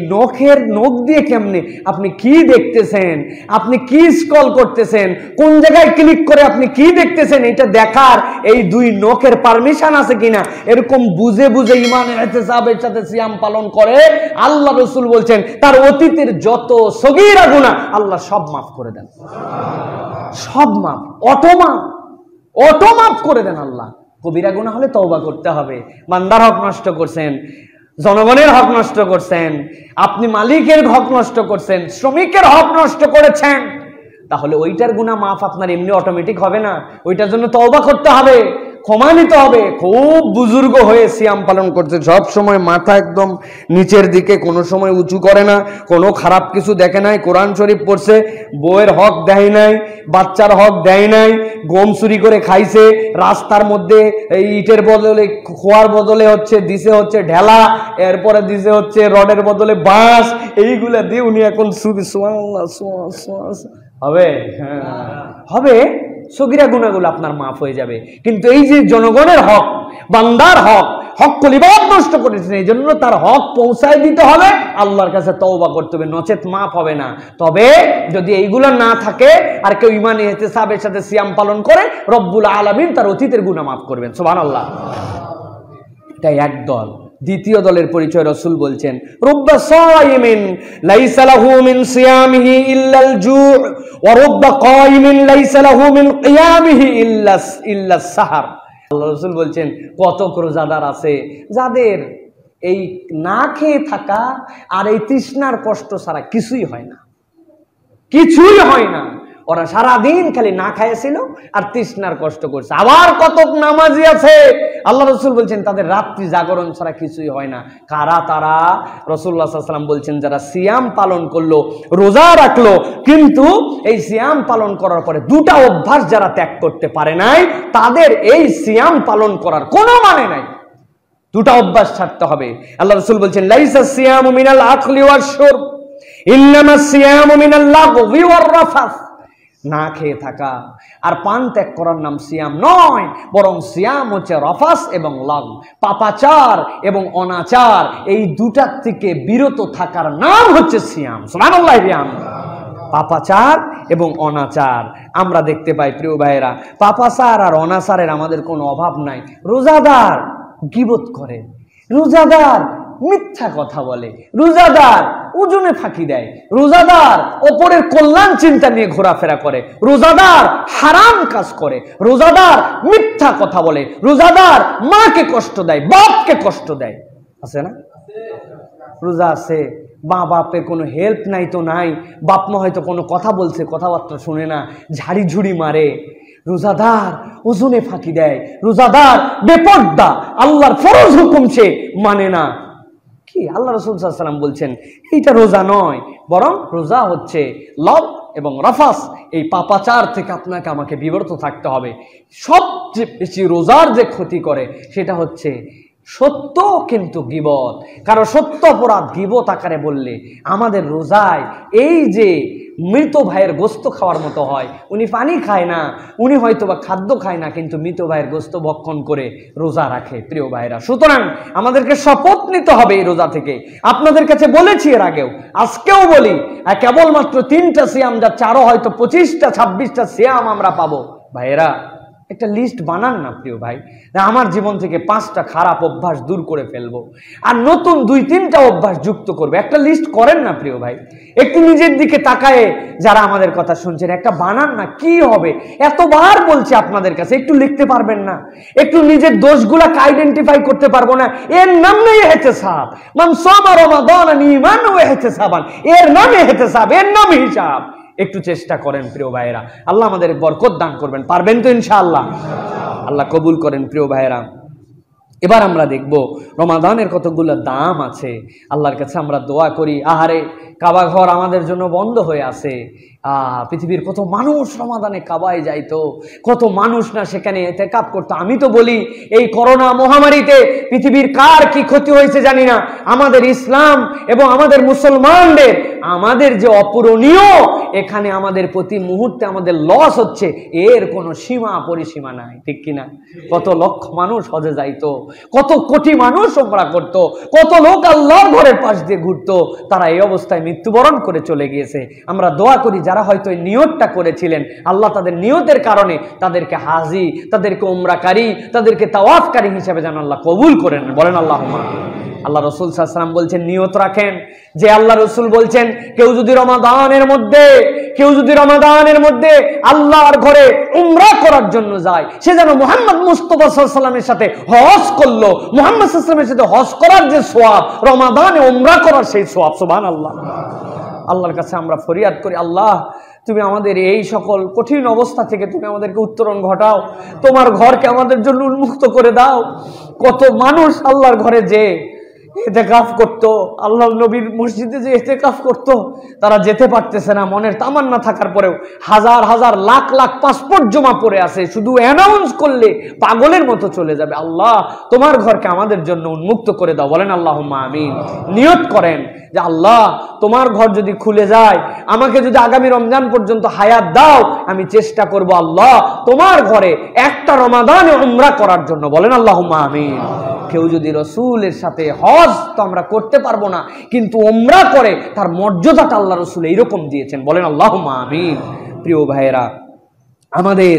নখ দিয়ে কেমনে আপনি কি দেখতেছেন, আপনি কি স্ক্রল করতেছেন, কোন জায়গায় ক্লিক করে আপনি কি দেখতেছেন, এটা দেখার এই দুই নখের পারমিশন আছে কিনা। এরকম বুঝে বুঝে ঈমান ইহতিসাবের সাথে সিয়াম পালন করে আল্লাহ রাসূল বলছেন তার অতীতের যত সগীরা গুনাহ আল্লাহ সব মাফ করে দেন, সব মাফ, অটো মাফ করে দেন আল্লাহ। কবিরা গুনাহ হলে তওবা করতে হবে। বান্দার হক নষ্ট করছেন, জনগণের হক নষ্ট করছেন, আপনি মালিকের হক নষ্ট করছেন, শ্রমিকের হক নষ্ট করেছেন, তাহলে ওইটার গুনাহ মাফ আপনার এমনি অটোমেটিক হবে না, ওইটার জন্য তওবা করতে হবে, ক্ষমা নিতে হবে। খুব বুজুর্গ হয়ে সিয়াম পালন করছে, সব সময় মাথা একদম নিচের দিকে, কোনো সময় উঁচু করে না, কোনো খারাপ কিছু দেখে নাই, কোরআন শরীফ পড়ছে, বউয়ের হক দেয় নাই, বাচ্চার হক দেয় নাই, গম চুরি করে খাইছে, রাস্তার মধ্যে ইটের বদলে খোয়ার বদলে দিছে হচ্ছে ঢেলা, এরপরে দিছে হচ্ছে রডের বদলে বাঁশ, এইগুলা দিয়ে উনি এখন হবে হবে সগীরা গুনাহগুলো আপনার মাফ হয়ে যাবে। কিন্তু এই যে জনগণের হক, বান্দার হক, হকল ইবাদত নষ্ট করেছেন, এই জন্য তার হক পৌঁছায় দিতে হবে, আল্লাহর কাছে তওবা করতে হবে, নচেত মাফ হবে না। তবে যদি এইগুলো না থাকে আর কেউ ঈমান ইহতিসাবের সাথে সিয়াম পালন করে রব্বুল আলামিন তার অতীতের গুনাহ মাফ করবেন। সুবহানাল্লাহ। এটা এক দল। দ্বিতীয় দলের পরিচয় রাসূল বলছেন রুব্বা সায়িমিন লাইসা লাহু মিন সিয়ামিহি ইল্লাল জু' ওয়া রুব্বা কায়িমিন লাইসা লাহু মিন কিয়ামিহি ইল্লাস সাহর। আল্লাহ রাসূল বলছেন কত রোজাদার আছে যাদের এই না খেয়ে থাকা আর এই তৃষ্ণার কষ্ট ছাড়া কিছুই হয় না, কিছুই হয় না, ওরা সারাদিন খালি না খাইছিল আর তৃষ্ণার কষ্ট করছে। আবার কতক নামাজি আছে আল্লাহ রাসূল বলছেন তাদের রাত্রি জাগরণ ছাড়া কিছুই হয় না। কারা তারা? রাসূলুল্লাহ সাল্লাল্লাহু আলাইহি ওয়াসাল্লাম বলছেন যারা সিয়াম পালন করলো, রোজা রাখলো, কিন্তু এই সিয়াম পালন করার পরে দুটা অভ্যাস যারা ত্যাগ করতে পারে নাই তাদের এই সিয়াম পালন করার কোনো মানে নাই, দুটা অভ্যাস ছাড়তে হবে। আল্লাহ রাসূল বলছেন লাইসা সিয়ামু মিনাল আকলি ওয়াশ শুরব ইন্নামা সিয়ামু মিনাল লাগবি ওয়ার রাফাস। না খেয়ে থাকা আর পান ত্যাগ করার নাম সিয়াম নয়, বরং সিয়াম হচ্ছে রফাস এবং লাগ, পাপাচার এবং অনাচার, এই দুটার থেকে বিরত থাকার নাম হচ্ছে সিয়াম। সুবহানাল্লাহ। পাপাচার এবং অনাচার আমরা দেখতে পাই প্রিয় ভাইয়েরা, পাপাচার আর অনাচারের আমাদের কোনো অভাব নাই। রোজাদার গীবত করে, রোজাদার মিথ্যা কথা বলে, রোজাদার ওজনে ফাঁকি দেয়, রোজাদার অপরের কল্যাণ চিন্তা নিয়ে ঘোরাফেরা করে, রোজাদার হারাম কাজ করে, রোজাদার মিথ্যা কথা বলে, রোজাদার মাকে কষ্ট দেয়, বাপকে কষ্ট দেয়। আছে না? রোজা আছে, মা বাপের কোনো হেল্প নাই তো নাই, বাপ মা হয়তো কোনো কথা বলছে কথাবার্তা শুনে না, ঝাড়ি ঝুড়ি মারে। রোজাদার ওজনে ফাঁকি দেয়, রোজাদার বেপর্দা, আল্লাহর ফরজ হুকুম সে মানে না। কি আল্লাহ রাসূল সাল্লাল্লাহু আলাইহি ওয়াসাল্লাম বলছেন এইটা রোজা নয়, বরং রোজা হচ্ছে লব এবং রাফাস, এই পাপাচার থেকে আপনাকে আমাকে বিব্রত থাকতে হবে। সবচেয়ে বেশি রোজার যে ক্ষতি করে সেটা হচ্ছে सत्य किन्तु गिबत कारण सत्य अपराध गिबत आकारे बोलले आमादेर रोजाय एई जे मृत भाइयेर गोस्त खावार मतो हय उनी पानी खाय ना उनी हयतो बा खाद्य खाय ना किन्तु मृत भाइयेर गोस्त भक्षण करे रोजा राखे। प्रिय भाइरा सुतरां आमादेरके शपथ निते हबे एई रोजा थेके आपनादेर काछे बोलेछि एर आगेओ आजकेओ बोली केवलमात्र 3टा सियाम जा चारो हयतो 25टा 26टा सियाम आमरा पाबो। भाइरा एक लिस्ट बनान ना प्रिय भाई आमार जीवन थेके 5टा खराब अभ्यास दूर करे फेलबो आर नतुन 2-3टा अभ्यास जुक्त करबो एक लिस्ट करें ना प्रिय भाई एक निजेर दिके ताकाये जारा आमादेर कथा शुनछेन एक बनान ना कि होबे एतबार बोलछि आपनादेर काछे एकटु लिखते पारबेन ना एकटु निजेर दोषगुलोके आइडेंटिफाई करते पारबो ना एर नाम नेइ हिसाब मान सामा रमजान ईमान व हिसाबान एर नाम हिसाब एर नाम हिसाब একটু চেষ্টা করেন প্রিয় ভাইরা আল্লাহ আমাদের বরকত দান করবেন পারবেন তো ইনশাআল্লাহ আল্লাহ কবুল করেন। প্রিয় ভাইরা এবার আমরা দেখব রমাদানের কতগুলো দাম আছে আল্লাহর কাছে আমরা দোয়া করি। আহারে কাবা ঘর আমাদের জন্য বন্ধ হয়ে আছে পৃথিবীর কত মানুষ রমাদানে কাবায় যাইতো কত মানুষ না সেখানে ইতিকাফ করতো। আমি তো বলি এই করোনা মহামারীতে পৃথিবীর কার কি ক্ষতি হয়েছে জানি না আমাদের ইসলাম এবং আমাদের মুসলমানদের আমাদের যে অপূরণীয় এখানে আমাদের প্রতি মুহূর্তে আমাদের লস হচ্ছে এর কোনো সীমা পরিসীমা নাই ঠিক কি না। কত লক্ষ মানুষ হজে যাইতো কত কোটি মানুষ ওমরা করত কত লোক আল্লাহর ঘরের পাশ দিয়ে ঘুরতো তারা এই অবস্থায় মৃত্যুবরণ করে চলে গিয়েছে। আমরা দোয়া করি যারা হয়তো এই নিয়তটা করেছিলেন আল্লাহ তাদের নিয়তের কারণে তাদেরকে হাজী তাদেরকে উমরাকারী তাদেরকে তাওয়াফকারী হিসেবে যেন আল্লাহ কবুল করেন বলেন আল্লাহুম্মা। আল্লাহ রাসূল সাল্লাল্লাহু আলাইহি ওয়াসাল্লাম বলেন নিয়ত রাখেন যে আল্লাহ রাসূল বলেন কেউ যদি রমাদানের মধ্যে আল্লাহর ঘরে উমরা করার জন্য যায় সে যেন মুহাম্মদ মুস্তাফা সাল্লাল্লাহু আলাইহি ওয়াসাল্লামের সাথে হজ করলো মুহাম্মদ সাল্লাল্লাহু আলাইহি ওয়াসাল্লামের সাথে হজ করার যে সওয়াব রমাদানে উমরা করার সেই সওয়াব সুবহানাল্লাহ। আল্লাহর কাছে আমরা ফরিয়াদ করি আল্লাহ তুমি আমাদের এই সকল কঠিন অবস্থা থেকে তুমি আমাদেরকে উত্তরণ ঘটাও তোমার ঘরকে আমাদের জন্য উন্মুক্ত করে দাও। কত মানুষ আল্লাহর ঘরে যে ইতিকাফ করত আল্লাহর নবীর মসজিদে যে ইতিকাফ করত তারা যেতে পারতেছে না মনের তামান্না থাকার পরেও হাজার হাজার লাখ লাখ পাসপোর্ট জমা পড়ে আছে শুধু অ্যানাউন্স করলে পাগলের মতো চলে যাবে। আল্লাহ তোমার ঘরকে আমাদের জন্য উন্মুক্ত করে দাও বলেন আল্লাহুম্মা আমিন। নিয়ত করেন যে আল্লাহ তোমার ঘর যদি খুলে যায় আমাকে যদি আগামী রমজান পর্যন্ত হায়াত দাও আমি চেষ্টা করব আল্লাহ তোমার ঘরে একটা রমাদানে উমরা করার জন্য বলেন আল্লাহুম্মা আমিন। কেউ যদি রাসূলের সাথে হজ তো আমরা করতে পারবো না কিন্তু উমরা করে তার মর্যাদাটা আল্লাহ রাসূল এইরকম দিয়েছেন বলেন আল্লাহুম্মা আমিন। প্রিয় ভাইয়েরা আমাদের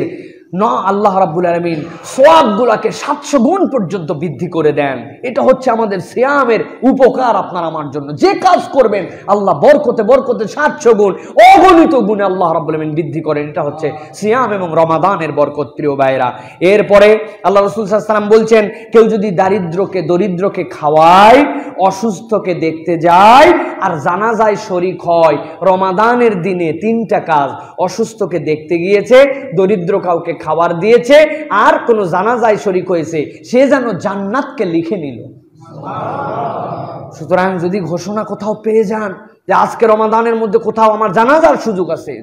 না আল্লাহ রাব্বুল আলামিন সওয়াবগুলোকে 700 গুণ পর্যন্ত বৃদ্ধি করে দেন এটা হচ্ছে আমাদের সিয়ামের উপকার আপনার আমার জন্য যে কাজ করবেন আল্লাহ বরকতে 700 গুণ অগণিত গুণে আল্লাহ রাব্বুল আলামিন বৃদ্ধি করেন এটা হচ্ছে সিয়াম এবং রমাদানের বরকত। প্রিয় ভাইরা এরপরে আল্লাহ রাসূল সাল্লাল্লাহু আলাইহি ওয়াসাল্লাম বলছেন কেউ যদি দরিদ্রকে খাওয়ায় অসুস্থকে দেখতে যায় আর জানাজায় শরীক হয় রমাদানের দিনে 3টা কাজ অসুস্থকে দেখতে গিয়েছে দরিদ্র কাউকে খাবার দিয়েছে আর কোন জানাজায় শরীক হয়েছে সে যেন জান্নাতকে লিখে নিল। সুতরাং যদি ঘোষণা কোথাও পেয়ে যান যে আজকে রমাদানের মধ্যে কোথাও আমার জানাজার সুযোগ আছে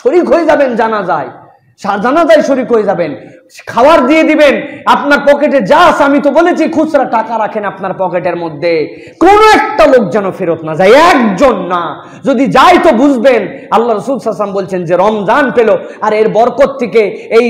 শরীক হয়ে যাবেন জানাজায় শরীক হয়ে যাবেন খাবার দিয়ে দিবেন আপনার পকেটে যা আছে আমি তো বলেছি খুচরা টাকা রাখেন আপনার পকেটের মধ্যে কোন একটা লোক যেন ফেরত না যায় একজন না যদি যায় তো বুঝবেন আল্লাহ রাসূল সাল্লাল্লাহু আলাইহি ওয়াসাল্লাম বলছেন যে রমজান পেল আর এর বরকত থেকে এই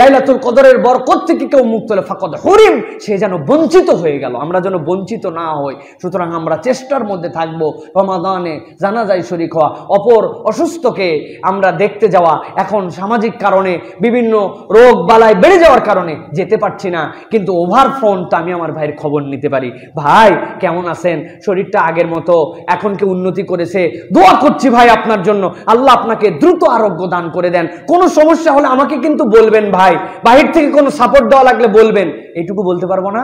লাইলাতুল কদরের বরকত থেকে কেউ মুক্ত হলে ফাকাদ হুরিম সে যেন বঞ্চিত হয়ে গেল আমরা যেন বঞ্চিত না হই। সুতরাং আমরা চেষ্টার মধ্যে থাকবো রমাদানে জানাজায় শরীক হওয়া অপর অসুস্থকে আমরা দেখতে যাওয়া এখন সামাজিক কারণে বিভিন্ন রোগ বালা বেড়ে যাওয়ার কারণে যেতে পারছি না কিন্তু ওভার ফোন তো আমি আমার ভাইয়ের খবর নিতে পারি ভাই কেমন আছেন শরীরটা আগের মতো এখন কি উন্নতি করেছে দোয়া করছি ভাই আপনার জন্য আল্লাহ আপনাকে দ্রুত আরোগ্য দান করে দেন কোনো সমস্যা হলে আমাকে কিন্তু বলবেন ভাই বাহির থেকে কোনো সাপোর্ট দেওয়া লাগলে বলবেন এইটুকু বলতে পারবো না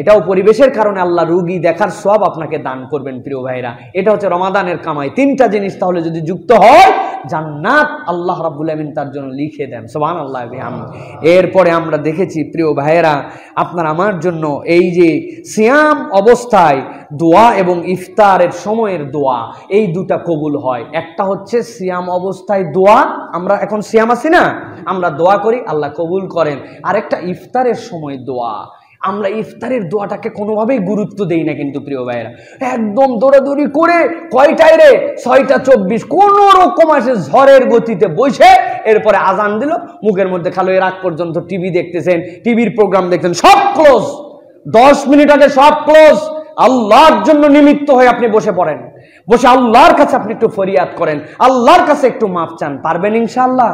এটাও পরিবেশের কারণে আল্লাহ রোগী দেখার সওয়াব আপনাকে দান করবেন। প্রিয় ভাইরা এটা হচ্ছে রমাদানের কামাই 3টা জিনিস তাহলে যদি যুক্ত হয় জান্নাত আল্লাহ রাব্বুল আলামিন তার জন্য লিখে দেন সুবহানাল্লাহ বিহামদিহি। এরপরে আমরা দেখেছি প্রিয় ভাইরা আপনার আমার জন্য এই যে সিয়াম অবস্থায় দোয়া এবং ইফতারের সময়ের দোয়া এই দুটা কবুল হয় একটা হচ্ছে সিয়াম অবস্থায় দোয়া আমরা এখন সিয়াম আছি না আমরা দোয়া করি আল্লাহ কবুল করেন আরেকটা ইফতারের সময় দোয়া আমরা ইফতারের দোয়াটাকে কোনোভাবেই গুরুত্ব দেই না কিন্তু প্রিয় ভাইরা। একদম দৌড়াদৌড়ি করে কয়টায় রে ৬টা ২৪ কোনো রকম আসে ঝড়ের গতিতে বসে এরপরে আজান দিল, মুখের মধ্যে খালো এর আগ পর্যন্ত টিভি দেখতেছেন, টিভির প্রোগ্রাম দেখছেন, সব ক্লোজ। ১০ মিনিট আগে সব ক্লোজ। আল্লাহর জন্য নিমিত্ত হয়ে আপনি বসে পড়েন, বসে আল্লাহর কাছে আপনি একটু ফরিয়াদ করেন, আল্লাহর কাছে একটু মাফ চান, পারবেন ইনশাআল্লাহ?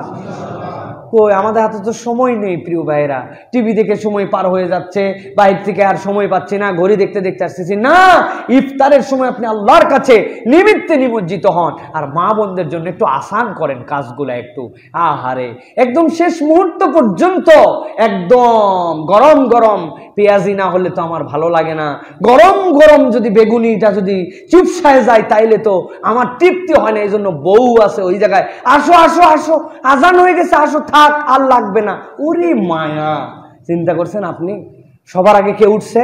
কই আমাদের হাতে তো সময় নেই প্রিয় ভাইরা, টিভি দেখে সময় পার হয়ে যাচ্ছে, বাইরে থেকে আর সময় পাচ্ছি না, ঘড়ি দেখতে দেখতে আসতেছি না। ইফতারের সময় আপনি আল্লাহর কাছে নিমিত্তে নিমজ্জিত হন আর মা বোনদের জন্য একটু আসান করেন কাজগুলা একটু। আহারে, একদম শেষ মুহূর্ত পর্যন্ত একদম গরম গরম পেঁয়াজি না হলে তো আমার ভালো লাগে না, গরম গরম যদি বেগুনিটা যদি চিপসায় যায় তাইলে তো আমার তৃপ্তি হয় না। এই জন্য বউ আছে ওই জায়গায়, আসো আসো আসো আজান হয়ে গেছে, আসো থাক আর লাগবে না। ওরে মায়া, চিন্তা করছেন আপনি? সবার আগে কে উঠছে?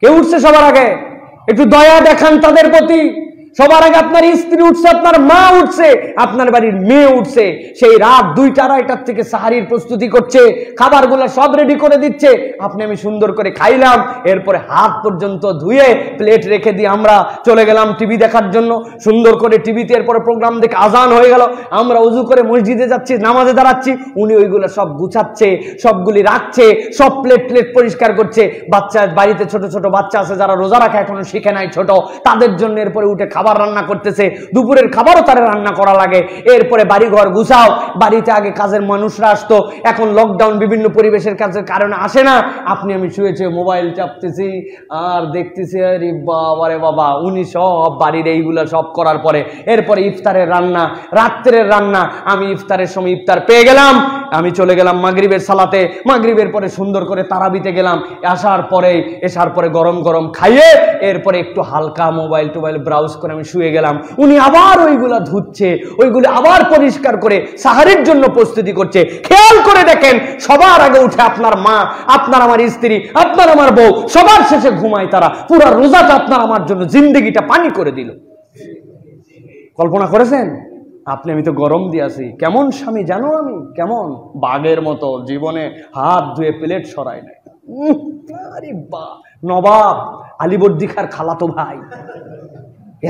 কে উঠছে সবার আগে? একটু দয়া দেখান তাদের প্রতি। সবার আগে আপনার স্ত্রী উঠছে, আপনার মা উঠছে, আপনার বাড়ির মেয়ে উঠছে, সেই রাত ২টা ২.৫টার থেকে সাহারির প্রস্তুতি করছে, খাবারগুলো সব রেডি করে দিচ্ছে, আপনি আমি সুন্দর করে খাইলাম, এরপরে হাত পর্যন্ত ধুয়ে প্লেট রেখে দিয়ে আমরা চলে গেলাম টিভি দেখার জন্য। সুন্দর করে টিভিতে এরপরে প্রোগ্রাম দেখে আজান হয়ে গেল, আমরা উজু করে মসজিদে যাচ্ছি, নামাজে দাঁড়াচ্ছি, উনি ওইগুলো সব গুছাচ্ছে, সবগুলি রাখছে, সব প্লেট প্লেট পরিষ্কার করছে। বাচ্চা বাড়িতে ছোট ছোট বাচ্চা আছে যারা রোজা রাখা এখনো শিখে নাই, ছোট তাদের জন্য এরপরে উঠে খাবার রান্না করতেছে, দুপুরের খাবারও তারা রান্না করা লাগে, এরপরে বাড়িঘর গুছাও। বাড়িতে আগে কাজের মানুষরা আসতো, এখন লকডাউন বিভিন্ন পরিবেশের কাজের কারণে আসে না। আপনি আমি শুয়েছে মোবাইল চাপতেছি আর দেখতেছি, আরে বাবা রে বাবা, উনি সব বাড়ির এইগুলো সব করার পরে এরপরে ইফতারের রান্না, রাত্রের রান্না। আমি ইফতারের সময় ইফতার পেয়ে গেলাম, আমি চলে গেলাম মাগরিবের সালাতে, মাগরিবের পরে সুন্দর করে তারাবিতে গেলাম, আসার পরে গরম গরম খাইয়ে এরপরে একটু হালকা মোবাইল টোবাইল ব্রাউজ করে আমি শুয়ে গেলাম। উনি আবার ওইগুলা ধুচ্ছে, ওইগুলো আবার পরিষ্কার করে সাহারির জন্য প্রস্তুতি করছে। খেয়াল করে দেখেন, সবার আগে উঠে আপনার মা, আপনার আমার স্ত্রী, আপনার আমার বউ, সবার শেষে ঘুমায় তারা। পুরা রোজাটা আপনার আমার জন্য জিন্দগিটা পানি করে দিল। কল্পনা করেছেন? আপনি আমি তো গরম দিয়ে আছি, কেমন স্বামী জানো? আমি কেমন বাঘের মতো জীবনে হাত ধুয়ে প্লেট সরাই নাই। আরে বা, নবাব আলীবর্দী খার খালাতো ভাই,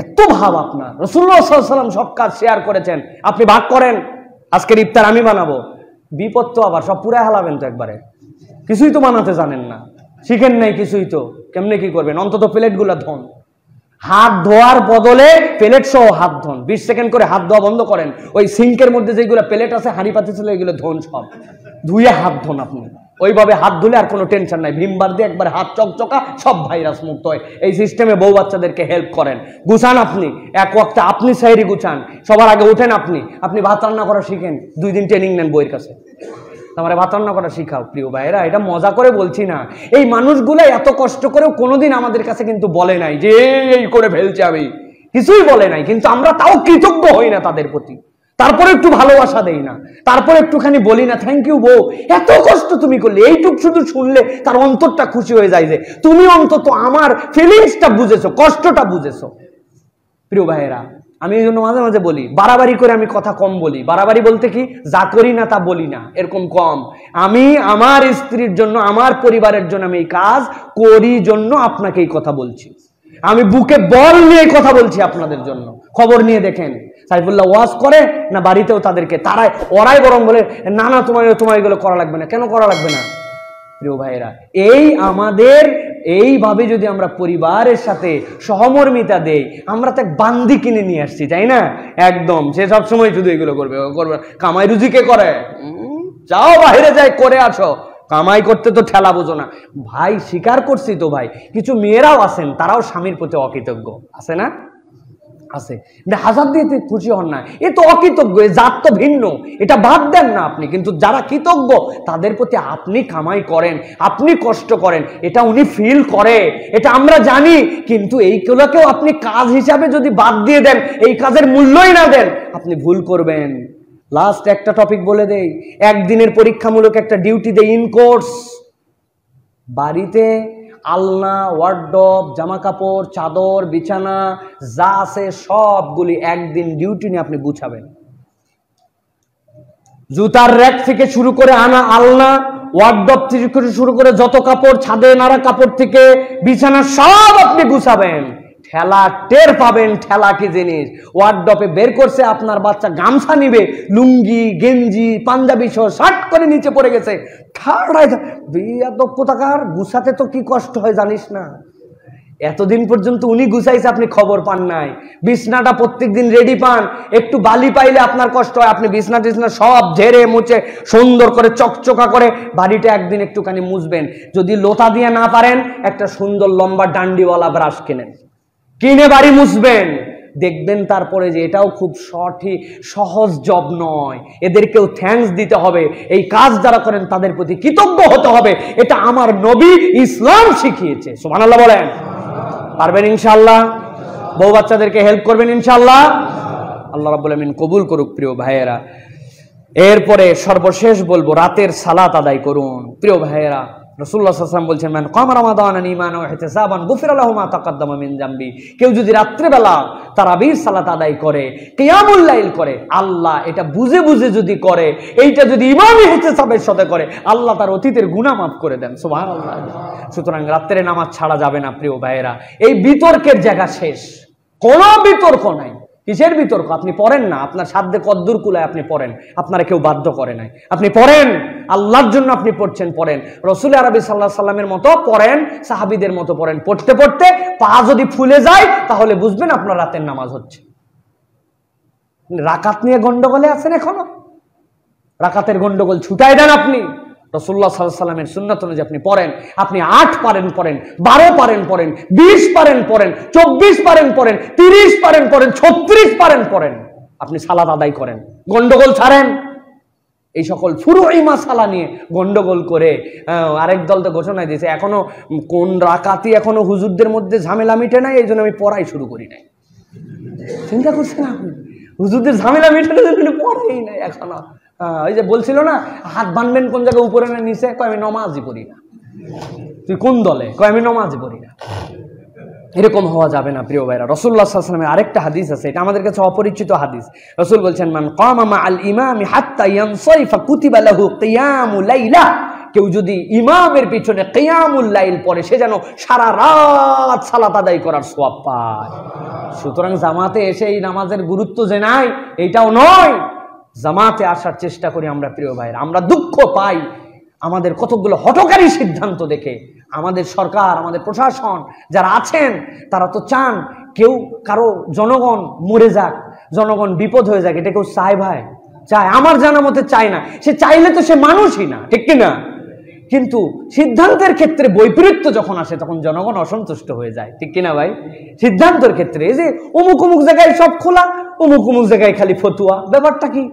এত ভাব আপনার। রাসূলুল্লাহ সাল্লাল্লাহু আলাইহি ওয়াসাল্লাম সব কাজ শেয়ার করেছেন, আপনি ভাগ করেন। আজকের ইফতার আমি বানাবো, বিপদ তো আবার সব পুরা হালাবেন তো একবারে। কিছুই তো বানাতে জানেন না, শিখেন নাই কিছুই তো, কেমনে কি করবেন? অন্তত প্লেটগুলো ধোন, হাত ধোয়ার বদলে প্লেট সহ হাত ধোন, 20 সেকেন্ড করে হাত ধোয়া বন্ধ করেন। ওই সিঙ্কের মধ্যে যেগুলো প্লেট আছে, হাঁড়ি পাতি ছিল, এগুলো ধোন, সব ধুয়ে হাত ধোন। আপনি ওইভাবে হাত ধুলে আর কোনো টেনশন নাই, ভিমবার দিয়ে একবার হাত চকচকা, সব ভাইরাস মুক্ত হয়। এই সিস্টেমে বউ বাচ্চাদেরকে হেল্প করেন, গুছান আপনি এক ওয়াক্তে, আপনি সাইরি গুছান, সবার আগে ওঠেন আপনি। আপনি ভাত রান্না করা শিখেন, 2 দিন ট্রেনিং নেন বউয়ের কাছে, তোমার ভাত রান্না করা শিখাও। প্রিয় ভাইরা, এটা মজা করে বলছি না, এই মানুষগুলো এত কষ্ট করেও কোনোদিন আমাদের কাছে কিন্তু বলে নাই যে এই করে ফেলছে আমি, কিছুই বলে নাই। কিন্তু আমরা তাও কৃতজ্ঞ হই না তাদের প্রতি, তারপরে একটু ভালোবাসা দেই না, তারপরে একটুখানি বলি না থ্যাংক ইউ বউ, এত কষ্ট তুমি করলে। এইটুক শুধু শুনলে তার অন্তরটা খুশি হয়ে যায় যে তুমি অন্তত আমার ফিলিংসটা বুঝেছো, কষ্টটা বুঝেছো। প্রিয় ভাইয়েরা, আমি এই জন্য মাঝে মাঝে বলি, বাড়াবাড়ি করে আমি কথা কম বলি। বাড়াবাড়ি বলতে কি, যা করি না তা বলি না, এরকম কম। আমি আমার স্ত্রীর জন্য, আমার পরিবারের জন্য আমি এই কাজ করি জন্য আপনাকে এই কথা বলছি। আমি বুকে বল নিয়ে কথা বলছি আপনাদের জন্য। খবর নিয়ে দেখেন, সাইফুল্লাহ ওয়াজ করে না বাড়িতেও তাদেরকে, তারাই ওরাই বরং বলে না না তোমার এগুলো করা লাগবে না। কেন করা লাগবে না? প্রিয় ভাইরা, এই আমাদের এইভাবে যদি আমরা পরিবারের সাথে সহমর্মিতা দেই, আমরা তো এক বান্দি কিনে নিয়ে আসছি, তাই না? একদম, সে সবসময় শুধু এগুলো করবে, কামাই রুজি কে করে? যাও বাইরে যাই করে আসো, কামাই করতে তো ঠেলা বোঝো না ভাই। স্বীকার করছি তো ভাই, কিছু মেয়েরাও আছেন তারাও স্বামীর প্রতি অকৃতজ্ঞ, আছে না? আছে। হাজার দিয়ে খুশি হন না, এ তো অকৃতজ্ঞ, জাত তো ভিন্ন, এটা বাদ দেন না আপনি। কিন্তু যারা কৃতজ্ঞ তাদের প্রতি আপনি কামাই করেন, আপনি কষ্ট করেন, এটা উনি ফিল করে, এটা আমরা জানি। কিন্তু এইগুলোকেও আপনি কাজ হিসাবে যদি বাদ দিয়ে দেন, এই কাজের মূল্যই না দেন, আপনি ভুল করবেন। লাস্ট একটা টপিক বলে দেই, একদিনের পরীক্ষামূলক একটা ডিউটি দেই, ইন কোর্স। বাড়িতে আলনা, ওয়ার্ডরোব, জামা কাপড়, চাদর, বিছানা যা আছে সবগুলি একদিন ডিউটি নিয়ে আপনি গুছাবেন। জুতার র্যাক থেকে শুরু করে আনা আলনা, वार्डरोब থেকে শুরু করে যত কাপড় ছাদে নাড়া কাপড় থেকে বিছানা সব আপনি গুছাবেন। ठेला टेर पाबेन ठेला की जिनिस वार्डरोबे बेर करछे आपनार बाच्चा गामछा निबे लुंगी गेंजी पांजाबी सह शर्ट करे नीचे पड़े गेछे ठाड़ায় बेयादब कोथाकार गुछाते तो की कष्ट हय जानिस ना एतदिन पर्यन्त उनी गुछाइछे आपनि खबर पान नाई बिछनाटा प्रत्येक दिन रेडी पान एकटु बाली पाइले आपनार कष्ट हय आपनि बिछना टिछना सब झेड़े मुछे सुंदर करे चकचका करे बाड़ीटा एकदिन एकटुखानि मुछबेन जदि लोथा दिये ना पारेन एकटा सुंदर लम्बा डांडिवाला ब्राश किनेन किने बाड़ी मुछबेन देखबेन तारपरे जे एटाओ खूब सठिक सहज जब नय एदेरकेओ थैंक्स दिते होबे एई काज जारा करेन तादेर प्रति कृतज्ञ होते होबे एटा आमार नबी इस्लाम शिखियेछे सुबहानाल्लाह बोलेन पारबेन इंशाल्लाह बउ बाच्चादेरके हेल्प करबेन इंशाल्लाह आल्लाह रब्बुल आमीन कबुल करुक प्रिय भाइयेरा एरपरे सर्वशेष बोलबो रातेर सालात आदाय करुन प्रिय भाइयेरा रसूलुल्लाह साल्लाल्लाहु आलाइहि वसल्लम क़ाम रमज़ान ईमानन व इहतिसाबान गुफिर लहु मा तक़द्दम मिन ज़म्बी केउ जोदि रात्रि बेला तारावीह सालात आदाय करे कियामुल लाइल करे आल्लाह एटा बुझे बुझे जोदि करे एटा जोदि ईमान इहतिसाबेर साथे करे आल्लाह तार अतीतेर गुनाह माफ करे देन सुबहानाल्लाह सुतरां रात्रे नामाज छाड़ा जाबे ना प्रिय भाइयेरा एई बितर्केर जायगा शेष कोनो बितर्क नाई কিসের বিতর্ক আপনি পড়েন না আপনার সাধ্যে কদ্দুর কুলায় আপনি পড়েন আপনারা কেউ বাধ্য করে নাই আপনি পড়েন আল্লাহর জন্য আপনি পড়ছেন পড়েন রাসূল আরবি সাল্লাল্লাহু আলাইহি সাল্লামের মতো পড়েন সাহাবীদের মতো পড়েন পড়তে পড়তে পা যদি ফুলে যায় তাহলে বুঝবেন আপনার রাতের নামাজ হচ্ছে রাকাত নিয়ে গন্ডগোলে আছেন এখনো রাকাতের গন্ডগোল ছুটায় দেন আপনি রাসূলুল্লাহ সাল্লাল্লাহু আলাইহি সাল্লামের সুন্নাত অনুযায়ী আপনি পড়েন আপনি ৮ পারেন পড়েন ১২ পারেন পড়েন ২০ পারেন পড়েন ২৪ পারেন পড়েন ৩০ পারেন পড়েন ৩৬ পারেন পড়েন আপনি সালাত আদায় করেন গন্ডগোল ছাড়েন এই সকল ফুরুই মাসালা নিয়ে গন্ডগোল করে আরেক দল তো ঘোষণা দিয়েছে এখনো কোন রাকাতই এখনো হুজুরদের মধ্যে ঝামেলা মিটে নাই এইজন্য আমি পড়াই শুরু করি নাই চিন্তা করছেন আপনি হুজুরদের ঝামেলা মিটে না জন্য পড়াই নাই এখনো ওই যে বলছিল না হাত বাঁধবেন কোন জায়গায় উপরে না নিচে কয় আমি নামাজই পড়ি না তুই কোন দলে কয় আমি নামাজই পড়ি না এরকম হওয়া যাবে না প্রিয় ভাইরা রাসূলুল্লাহ সাল্লাল্লাহু আলাইহি ওয়াসাল্লামের আরেকটা হাদিস আছে এটা আমাদের কাছে অপরিচিত হাদিস রাসূল বলেন মান কামা মা আল ইমামি হাত্তা ইয়ানসাইফা কুতিবা লাহু কিয়ামুল লাইলা কেউ যদি ইমামের পিছনে কিয়ামুল লাইল পড়ে সে যেন সারা রাত সালাত আদায় করার সওয়াব পায় সুতরাং জামাতে এসে এই নামাজের গুরুত্ব যে নাই এটাও নয় জামাতে আসার চেষ্টা করি আমরা প্রিয় ভাইরা আমরা দুঃখ পাই আমাদের কতগুলো হটকারী সিদ্ধান্ত দেখে আমাদের সরকার আমাদের প্রশাসন যারা আছেন তারা তো চান কেউ কারো জনগণ মরে যাক জনগণ বিপদ হয়ে যাক এটা কেউ চায় ভাই চায় আমার জানা মতে চায় না সে চাইলে তো সে মানুষই না ঠিক কি না কিন্তু সিদ্ধান্তের ক্ষেত্রে বৈপরীত্য যখন আসে তখন জনগণ অসন্তুষ্ট হয়ে যায় ঠিক কি না ভাই সিদ্ধান্তের ক্ষেত্রে এই যে অমুক অমুক জায়গায় সব খোলা অমুক অমুক জায়গায় খালি ফতুয়া ব্যাপারটা কি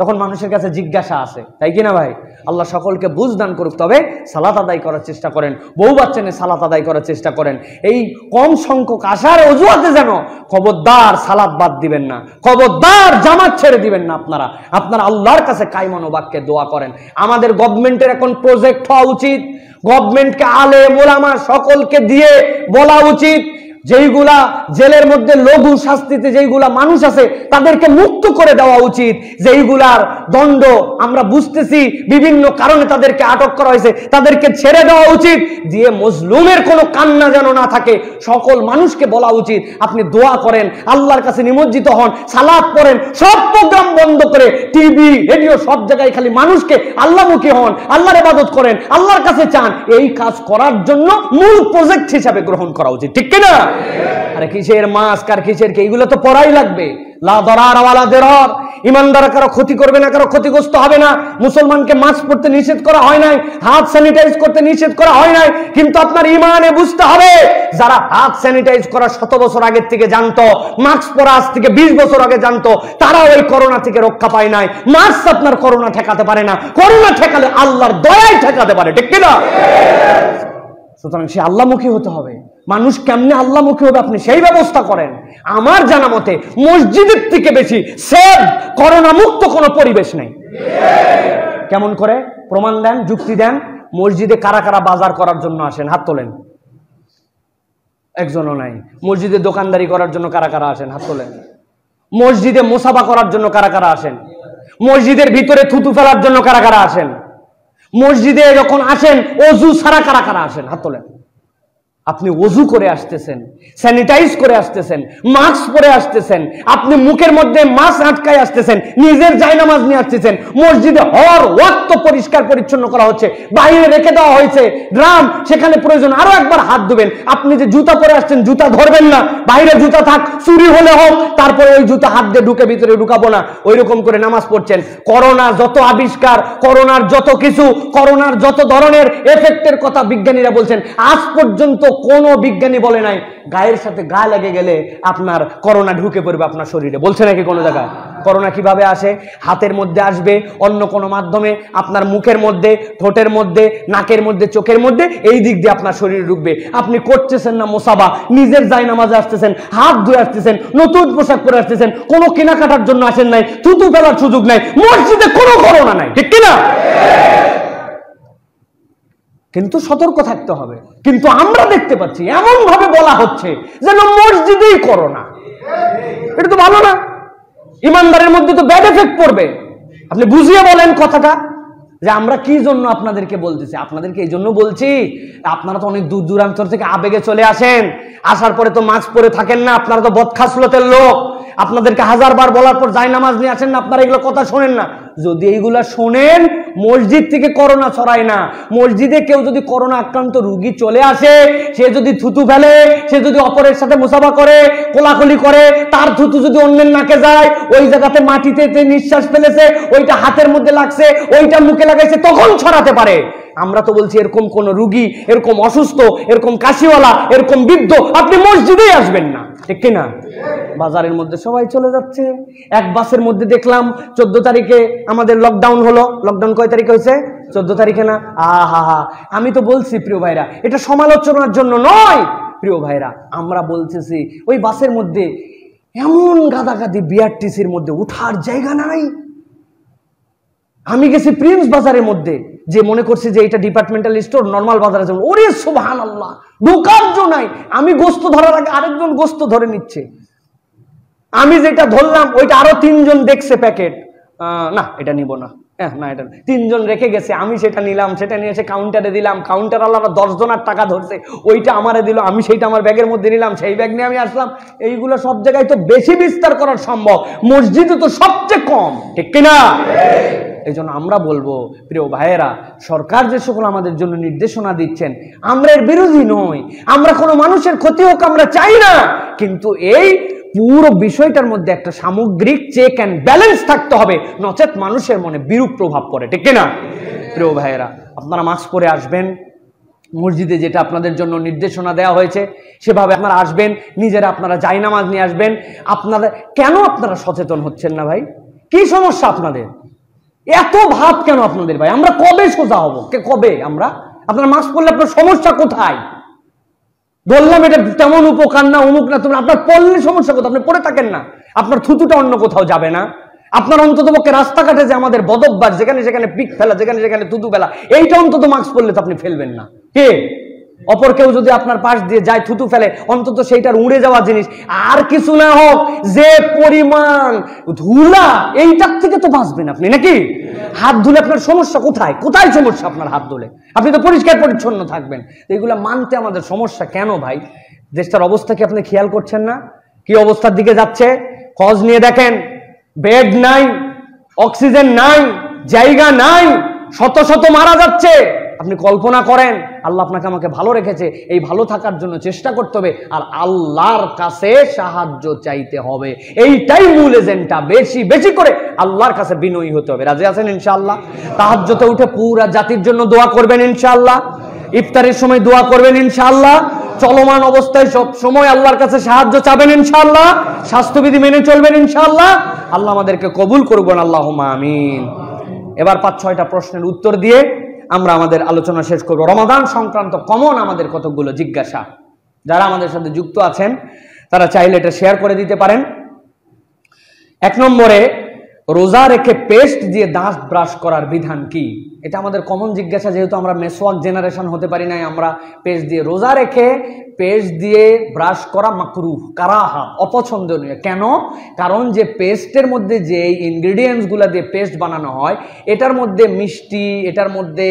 তখন মানুষের কাছে জিজ্ঞাসা আসে তাই কি না ভাই আল্লাহ সকলকে বুঝ দান করুক তবে সালাত আদায় করার চেষ্টা করেন বউ বাচ্চা নিয়ে সালাত আদায় করার চেষ্টা করেন এই কম সংখ্যক আসার অজুহাতে যেন খবরদার সালাত বাদ দিবেন না খবরদার জামাত ছেড়ে দিবেন না আপনারা আপনারা আল্লাহর কাছে কাইমান ও বাক্যে দোয়া করেন আমাদের গভর্নমেন্টের এখন প্রজেক্ট হওয়া উচিত গভর্নমেন্টকে আলেম ওলামা সকলকে দিয়ে বলা উচিত যেইগুলা জেলের মধ্যে লঘু শাস্তিতে যেইগুলা মানুষ আছে তাদেরকে মুক্ত করে দেওয়া উচিত যেইগুলার দণ্ড আমরা বুঝতেছি বিভিন্ন কারণে তাদেরকে আটক করা হয়েছে তাদেরকে ছেড়ে দেওয়া উচিত দিয়ে মজলুমের কোনো কান্না যেন না থাকে সকল মানুষকে বলা উচিত আপনি দোয়া করেন আল্লাহর কাছে নিমজ্জিত হন সালাত পড়েন সব প্রোগ্রাম বন্ধ করে টিভি রেডিও সব জায়গায় খালি মানুষকে আল্লাহমুখী হন আল্লাহর ইবাদত করেন আল্লাহর কাছে চান এই কাজ করার জন্য মূল প্রজেক্ট হিসাবে গ্রহণ করা উচিত ঠিক কি না আরে কিসের মাস্ক আর কিসের কে এগুলো তো পড়াই লাগবে লা দরার ওয়ালা দিরার ইমানদার কারো ক্ষতি করবে না কারো ক্ষতিগ্রস্ত হবে না মুসলমানকে মাস্ক পড়তে নিষেধ করা হয় নাই হাত স্যানিটাইজ করতে নিষেধ করা হয় নাই কিন্তু আপনার ঈমানে বুঝতে হবে যারা হাত স্যানিটাইজ করা 100 বছর আগে থেকে জানতো মাস্ক পরা আজ থেকে 20 বছর আগে জানতো তারা ওই করোনা থেকে রক্ষা পায় নাই মাস্ক আপনার করোনা ঠেকাতে পারে না করোনা ঠেকালে আল্লাহর দয়ায় ঠেকাতে পারে ঠিক কি না সুতরাং সে আল্লাহমুখী হতে হবে মানুষ কেমনে আল্লাহমুখী হবে আপনি সেই ব্যবস্থা করেন আমার জানা মতে মসজিদের থেকে বেশি সেভ করোনা মুক্ত কোনো পরিবেশ নেই কেমন করে প্রমাণ দেন যুক্তি দেন মসজিদে কারা কারা বাজার করার জন্য আসেন হাত তোলেন একজনও নাই মসজিদে দোকানদারি করার জন্য কারা কারা আসেন হাত তোলেন মসজিদে মোসাবা করার জন্য কারা কারা আসেন মসজিদের ভিতরে থুতু ফেলার জন্য কারা কারা আসেন মসজিদে যখন আসেন ওযু ছাড়া কারা কারা আসেন হাত তোলেন। আপনি ওযু করে আসতেছেন, স্যানিটাইজ করে আসতেছেন, মাস্ক পরে আসতেছেন, আপনি মুখের মধ্যে মাস্ক আটকায় আসতেছেন, নিজের জায়নামাজ নিয়ে আসতেছেন, মসজিদে হর ওয়াক্ত পরিষ্কার পরিচ্ছন্ন করা হচ্ছে, বাইরে রেখে দেওয়া হয়েছে ড্রাম, সেখানে প্রয়োজন আরো একবার হাত ধুবেন। আপনি যে জুতা পরে আসছেন জুতা ধরবেন না, বাইরে জুতা থাক, চুরি হলে হোক, তারপরে ওই জুতা হাত দিয়ে ঢুকে ভিতরে ঢুকাবো না, ওই রকম করে নামাজ পড়ছেন। করোনা যত আবিষ্কার, করোনার যত কিছু, করোনার যত ধরনের এফেক্টের কথা বিজ্ঞানীরা বলছেন, আজ পর্যন্ত কোনো বিজ্ঞানী বলে নাই গায়ের সাথে গা লেগে গেলে আপনার করোনা ঢুকে পড়বে আপনার শরীরে, বলছে নাকি কোনো জায়গায়? করোনা কিভাবে আসে? হাতের মধ্যে আসবে, অন্য কোনো মাধ্যমে আপনার মুখের মধ্যে, ঠোঁটের মধ্যে, নাকের মধ্যে, চোখের মধ্যে, এই দিক দিয়ে আপনার শরীরে ঢুকবে। আপনি করতেছেন না মোসাবা, নিজের জায়নামাজে আসতেছেন, হাত ধুয়ে আসতেছেন, নতুন পোশাক পরে আসতেছেন, কোনো কেনাকাটার জন্য আসেন নাই, থুতু ফেলার সুযোগ নাই, মসজিদে কোনো করোনা নাই, ঠিক কিনা? কিন্তু সতর্ক থাকতে হবে। কিন্তু আমরা দেখতে পাচ্ছি এমন ভাবে বলা হচ্ছে যেন মসজিদেই করোনা, এটা তো ভালো না, ইমানদারের মধ্যে তো ব্যাড এফেক্ট পড়বে। আপনি বুঝিয়ে বলেন কথাটা যে আমরা কি জন্য আপনাদেরকে বলতেছি। আপনাদেরকে এই জন্য বলছি, আপনারা তো অনেক দূর দূরান্তর থেকে আবেগে চলে আসেন, আসার পরে তো মাস্ক পরে থাকেন না, আপনারা তো বদখাসলতের লোক, আপনাদেরকে হাজারবার বলার পর জায়নামাজ নিয়ে আসেন না, আপনারা এগুলো কথা শোনেন না। যদি এইগুলা শোনেন, মসজিদ থেকে করোনা ছড়ায় না। মসজিদে কেউ যদি করোনা আক্রান্ত রুগী চলে আসে, সে যদি থুতু ফেলে, সে যদি অপরের সাথে মুসাফা করে, কোলাকুলি করে, তার থুতু যদি অন্যের নাকে যায়, ওই জায়গাতে মাটিতে নিঃশ্বাস ফেলেছে, ওইটা হাতের মধ্যে লাগছে, ওইটা মুখে লাগাইছে, তখন ছড়াতে পারে। আমরা তো বলছি এরকম কোন রুগী, এরকম অসুস্থ, এরকম কাশিওয়ালা, এরকম বৃদ্ধ আপনি মসজিদেই আসবেন না, ঠিক কিনা? বাজারের মধ্যে সবাই চলে যাচ্ছে। এক বাসের মধ্যে দেখলাম 14 তারিখে আমাদের লকডাউন হলো। লকডাউন কয় তারিখে হয়েছে? 14 তারিখে না? আহা, আমি তো বলছি প্রিয় ভাইরা, এটা সমালোচনার জন্য নয় প্রিয় ভাইরা, আমরা বলতেছি ওই বাসের মধ্যে এমন গাদাগাদি, বিআরটিসির মধ্যে উঠার জায়গা নাই। আমি গেছি প্রিন্স বাজারের মধ্যে, যে মনে করছি যে এটা ডিপার্টমেন্টাল স্টোর, নর্মাল বাজারে যাবো, ওরে সুবহানাল্লাহ, ঢোকার জো নাই। আমি গোস্ত ধরার আগে আরেকজন গোস্ত ধরে নিচ্ছে, আমি যেটা ধরলাম ওইটা আরো 3 জন দেখছে প্যাকেট, না এটা নিব না, না এটা 3 জন রেখে গেছে, আমি সেটা নিলাম, সেটা নিয়ে এসে কাউন্টারে দিলাম, কাউন্টারওয়ালারা 10 জনের টাকা ধরছে, ওইটা আমারে দিল, আমি সেইটা আমার ব্যাগের মধ্যে নিলাম, সেই ব্যাগ নিয়ে আমি আসলাম। এইগুলো সব জায়গায় তো বেশি বিস্তার করার সম্ভব, মসজিদে তো সবচেয়ে কম, ঠিক কিনা? এই জন্য আমরা বলবো প্রিয় ভাইয়েরা, সরকার যে সকল আমাদের জন্য নির্দেশনা দিচ্ছেন, আমরা এর বিরোধী নই, আমরা কোনো মানুষের ক্ষতি হোক আমরা চাই না, কিন্তু এই পুরো বিষয়টার মধ্যে একটা সামগ্রিক চেক অ্যান্ড ব্যালেন্স থাকতে হবে, নচেত মানুষের মনে বিরূপ প্রভাব পড়ে, ঠিক কিনা? প্রিয় ভাইয়েরা, আপনারা মাস্ক পরে আসবেন, মসজিদে যেটা আপনাদের জন্য নির্দেশনা দেওয়া হয়েছে সেভাবে আপনারা আসবেন, নিজেরা আপনারা জায়নামাজ নিয়ে আসবেন। আপনারা কেন আপনারা সচেতন হচ্ছেন না ভাই? কি সমস্যা আপনাদের? এত ভাব কেন আপনাদের ভাই? আমরা কবে সোজা হব? কবে আমরা? আপনারা মাস্ক পরলে আপনার সমস্যা কোথায়? বললাম এটা তেমন উপকার না, অমুক না, তোমরা আপনার পড়লে সমস্যা কোথায়? আপনি পড়ে থাকেন না, আপনার থুতুটা অন্য কোথাও যাবে না। আপনার অন্তত পক্ষে রাস্তাঘাটে যে আমাদের বদভ্যাস, যেখানে সেখানে পিক ফেলা, যেখানে সেখানে থুতু ফেলা, এইটা অন্তত মাস্ক পরলে তো আপনি ফেলবেন না। কে অপর কেউ যদি আপনার পাশ দিয়ে যায় থুতু ফেলে, অন্তত সেইটার উড়ে যাওয়া জিনিস, আর কিছু না হোক, যে পরিমাণ ধুলা, এইটার থেকে তো বাঁচবেন আপনি নাকি? হাত ধুলে আপনার সমস্যা কোথায়? কোথায় সমস্যা আপনার হাত ধুলে? আপনি তো পরিষ্কার পরিচ্ছন্ন থাকবেন। এগুলো মানতে আমাদের সমস্যা কেন ভাই? দেশটার অবস্থা কি আপনি খেয়াল করছেন না? কি অবস্থার দিকে যাচ্ছে? খোঁজ নিয়ে দেখেন, বেড নাই, অক্সিজেন নাই, জায়গা নাই, শত শত মারা যাচ্ছে। আপনি কল্পনা করেন, আল্লাহ আপনাকে আমাকে ভালো রেখেছে, এই ভালো থাকার জন্য চেষ্টা করতে হবে, আর আল্লাহর কাছে সাহায্য চাইতে হবে। এইটাই মূল এজেন্ডা। বেশি বেশি করে আল্লাহর কাছে বিনয়ী হতে হবে। রাজি আছেন ইনশাআল্লাহ? তাহাজ্জুদে উঠে পুরা জাতির জন্য দোয়া করবেন ইনশাআল্লাহ। ইফতারের সময় দোয়া করবেন ইনশাআল্লাহ। চলমান অবস্থায় সব সময় আল্লাহর কাছে সাহায্য চাবেন ইনশাআল্লাহ। স্বাস্থ্যবিধি মেনে চলবেন ইনশাআল্লাহ। আল্লাহ আমাদেরকে কবুল করবেন, আল্লাহুম্মা আমিন। এবার 5-6টা প্রশ্নের উত্তর দিয়ে আমরা আমাদের আলোচনা শেষ করব। রমাদান সংক্রান্ত কমন আমাদের কতগুলো জিজ্ঞাসা, যারা আমাদের সাথে যুক্ত আছেন তারা চাইলে এটা শেয়ার করে দিতে পারেন। 1 নম্বরে, रोजा रेखे पेस्ट दिए दाँत ब्राश करार विधान की এটা আমাদের কমন জিজ্ঞাসা যেহেতু আমরা মেসওয়াক জেনারেশন হতে পারি নাই আমরা পেস্ট দিয়ে রোজা রেখে পেস্ট দিয়ে ব্রাশ করা মাকরুহ কারাহা অপছন্দনীয় কেন কারণ যে পেস্টের মধ্যে যে ইনগ্রেডিয়েন্টসগুলো দিয়ে পেস্ট বানানো হয় এটার মধ্যে মিষ্টি এটার মধ্যে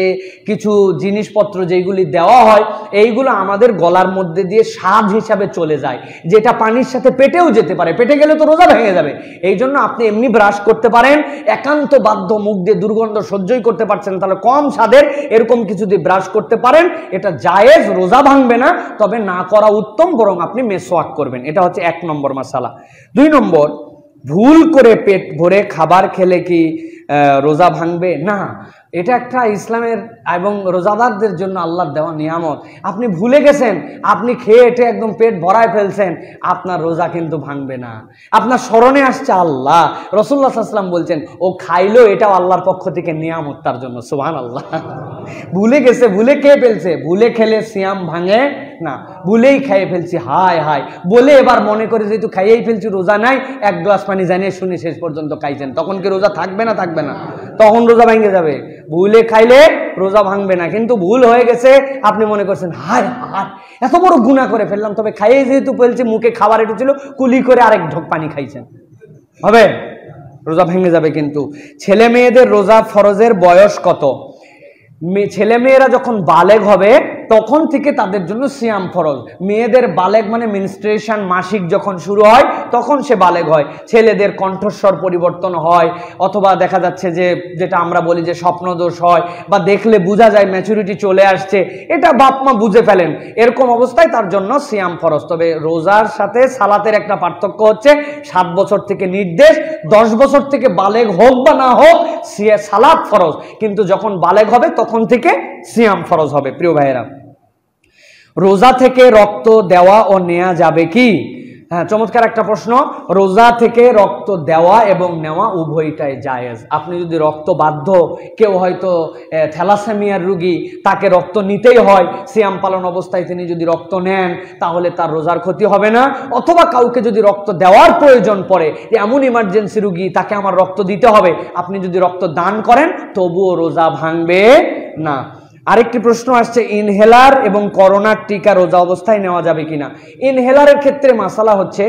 কিছু জিনিসপত্র যেগুলি দেওয়া হয় এইগুলো আমাদের গলার মধ্যে দিয়ে স্বাদ হিসাবে চলে যায় যেটা পানির সাথে পেটেও যেতে পারে পেটে গেলে তো রোজা ভেঙে যাবে এইজন্য আপনি এমনি ব্রাশ করতে পারেন একান্ত বাধ্য মুখ দিয়ে দুর্গন্ধ সহ্যই করতে পারছেন कम स्वादेर एरकम किछु दिये ब्राश करते पारेन एटा जायेज रोजा भांगबे ना तबे ना करा उत्तम बरং आपनी मेसवाक करबेन एटा होच्छे एक नम्बर मशाला दुई नम्बर भूल करे पेट भरे खाबार खेले कि रोजा भांगबे ना এটা একটা ইসলামের এবং রোজাদারদের জন্য আল্লাহর দেওয়া নিয়ামত আপনি ভুলে গেছেন আপনি খেয়ে এটা একদম পেট ভরায় ফেলছেন আপনার রোজা কিন্তু ভাঙবে না আপনার স্মরণে আসছে আল্লাহ রাসূলুল্লাহ সাল্লাল্লাহু আলাইহি ওয়াসাল্লাম বলছেন ও খাইলো এটাও আল্লাহর পক্ষ থেকে নিয়ামত তার জন্য সুবহানাল্লাহ ভুলে গেছে ভুলে খেয়ে ফেলছে ভুলে খেলে সিয়াম ভাঙে না ভুলেই খেয়ে ফেলছি হায় হায় বলে এবার মনে করে যেহেতু খাইয়েই ফেলছি রোজা নাই এক গ্লাস পানি জানিয়ে শুনে শেষ পর্যন্ত খাইছেন তখন কি রোজা থাকবে না থাকবে না তখন রোজা ভেঙে যাবে ভুলে খাইলে রোজা ভাঙবে না কিন্তু ভুল হয়ে গেছে আপনি মনে করছেন হায় হায় এত বড় গুনাহ করে ফেললাম তবে খাইয়ে যেহেতু ফেলছি মুখে খাবার একটু ছিল কুলি করে আরেক ঢোক পানি খাইছেন হবে রোজা ভেঙে যাবে কিন্তু ছেলে মেয়েদের রোজা ফরজের বয়স কত ছেলে মেয়েরা যখন বালেগ হবে তখন থেকে তাদের জন্য সিয়াম ফরজ মেয়েদের বালেগ মানে মেনস্ট্রুয়েশন মাসিক যখন শুরু হয় তখন সে বালেগ হয় ছেলেদের কণ্ঠস্বর পরিবর্তন হয় অথবা দেখা যাচ্ছে যে যেটা আমরা বলি যে স্বপ্নদোষ হয় বা দেখলে বোঝা যায় ম্যাচুরিটি চলে আসছে এটা বাপ মা বুঝে ফেলেন এরকম অবস্থায় তার জন্য সিয়াম ফরজ তবে রোজার সাথে সালাতের একটা পার্থক্য হচ্ছে 7 বছর থেকে নির্দেশ 10 বছর থেকে বালেগ হোক বা না হোক সালাত ফরজ কিন্তু যখন বালেগ হবে তখন থেকে সিয়াম ফরজ হবে প্রিয় ভাইরা रोजा थेके रक्त देवा ओ नेया जाबे की हाँ चमत्कार एक प्रश्न रोजा थेके रक्त देवा एवं नेवा उभयटाई जायेज आपनी यदि रक्त बाध्य केउ हयतो थैलासेमियार रोगी ताके रक्त नितेई हय सियाम पालन अवस्थाय तिनि यदि रक्त नेन ताहले तार रोजार क्षति हबे ना अथवा काउके यदि रक्त देवार प्रयोजन पड़े एमन इमार्जेंसि रोगी ताके आमार रक्त दिते हबे आपनी यदि रक्त दान करेन तबुओ रोजा भांगबे ना আরেকটি প্রশ্ন আসছে ইনহেলার এবং করোনার টিকা রোজা অবস্থায় নেওয়া যাবে কিনা ইনহেলারের ক্ষেত্রে মাসালা হচ্ছে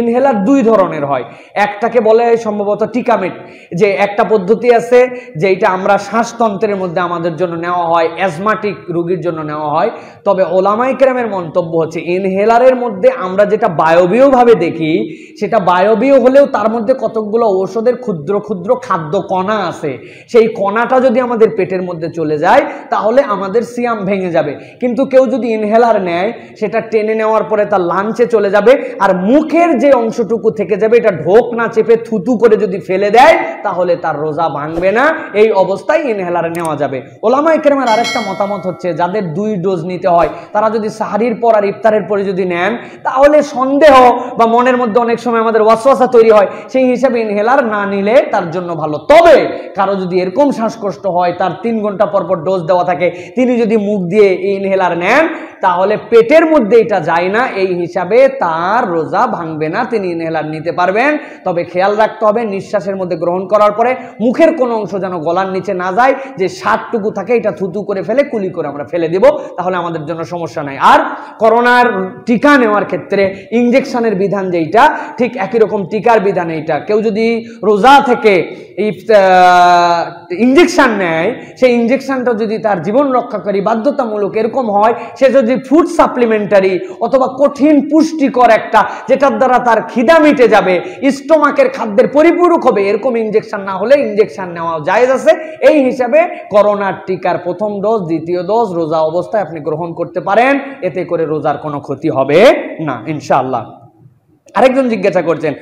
ইনহেলার দুই ধরনের হয় একটাকে বলে সম্ভবত টিকামেট যে একটা পদ্ধতি আছে যেটা আমরা শ্বাসতন্ত্রের মধ্যে আমাদের জন্য নেওয়া হয় অ্যাজমাটিক রোগীর জন্য নেওয়া হয় তবে ওলামায়ে কেরামের মন্তব্য হচ্ছে ইনহেলারের মধ্যে আমরা যেটা বায়বীয়ভাবে দেখি সেটা বায়বীয় হলেও তার মধ্যে কতকগুলো ঔষধের ক্ষুদ্র ক্ষুদ্র খাদ্য কণা আছে সেই কণাটা যদি আমাদের পেটের মধ্যে চলে যায় তাহলে আমাদের সিয়াম ভেঙে যাবে কিন্তু কেউ যদি ইনহেলার নেয় সেটা টেনে নেওয়ার পরে তার লাঞ্চে চলে যাবে আর মুখের যে অংশটুকু থেকে যাবে এটা ঢোক না চেপে থুতু করে যদি ফেলে দেয় তাহলে তার রোজা ভাঙবে না এই অবস্থায় ইনহেলার নেওয়া যাবে ওলামায়ে কেরামের আরেকটা মতামত হচ্ছে যাদের 2 ডোজ নিতে হয় তারা যদি সাহরির পর আর ইফতারের পরে যদি নেন তাহলে সন্দেহ বা মনের মধ্যে অনেক সময় আমাদের ওয়াসওয়াসা তৈরি হয় সেই হিসাবে ইনহেলার না নিলে তার জন্য ভালো তবে কারো যদি এরকম শ্বাসকষ্ট হয় তার 3 ঘন্টা পর পর ডোজ দেওয়া থাকে তিনি যদি মুখ দিয়ে ইনহেলার নেন তাহলে পেটের মধ্যে এটা যায় না এই হিসাবে তার রোজা ভাঙবে না তিনি ইনহেলার নিতে পারবেন তবে খেয়াল রাখতে হবে নিঃশ্বাসের মধ্যে গ্রহণ করার পরে মুখের কোন অংশ যেন গলার নিচে না যায় যে স্বাদটুকু থাকে এটা থুতু করে ফেলে কুলি করে আমরা ফেলে দেব তাহলে আমাদের জন্য সমস্যা নাই আর করোনার টিকা নেওয়ার ক্ষেত্রে ইনজেকশনের বিধান যেইটা ঠিক একই রকম টিকার বিধান এইটা কেউ যদি রোজা থেকে ইনজেকশন নেয় সেই ইনজেকশনটা যদি তার জীবন রক্ষাকারী বাধ্যতামূলক এরকম হয় সে যদি ফুড সাপ্লিমেন্টারি অথবা কঠিন পুষ্টিকর একটা যেটার দ্বারা তার খিদা মিটে যাবে স্টমাকের খাদ্যের পরিপূরক হবে এরকম ইনজেকশন না হলে ইনজেকশন নেওয়া জায়েজ আছে এই হিসাবে করোনার টিকার 1ম ডোজ 2য় ডোজ রোজা অবস্থায় আপনি গ্রহণ করতে পারেন এতে করে রোজার কোনো ক্ষতি হবে না ইনশাআল্লাহ আরেকজন জিজ্ঞাসা করছেন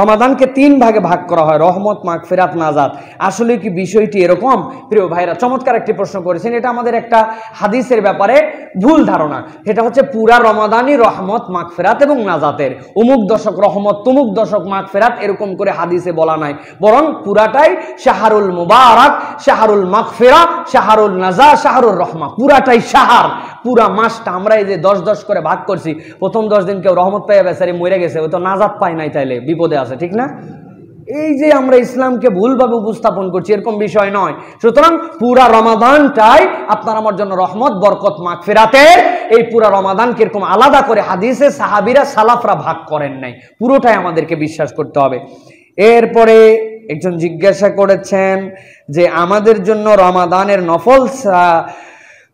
রমাদানকে 3 ভাগে ভাগ করা হয় রহমত মাগফিরাত নাজাত আসলে কি বিষয়টি এরকম প্রিয় ভাইরা চমৎকার একটি প্রশ্ন করেছেন এটা আমাদের একটা হাদিসের ব্যাপারে ভুল ধারণা এটা হচ্ছে পুরা রমাদানই রহমত মাগফিরাত এবং নাজাতের অমুক দশক রহমত তমুক দশক মাগফিরাত এরকম করে হাদিসে বলা নাই বরং পুরাটাই শাহরুল মুবারক শাহরুল মাগফিরা শাহরুল নাজা শাহরুল রহমা পুরাটাই শাহর পুরা মাসটা আমরা এই যে 10-10 করে ভাগ করছি প্রথম 10 দিন কেউ রহমত পাইয়া বেচারি মরে গেছে ও তো নাজাত পায় নাই তাইলে বিপদে আছে ठीक ना इस्लाम के भूल भावे उपस्थापन करछि एरकम विषय नय। सुतरां पूरा रमादानटाई आपनार आमार जन्य रहमत बरकत मागफिरातेर एई पूरा रमादानके एरकम आलादा करे हादिसे साहाबीरा सालाफरा भाग करेन नाई, पुरोटाई आमादेरके विश्वास करते हबे। एरपरे एकजन जिज्ञासा करेछेन जे आमादेर जन्य रमादानेर नफल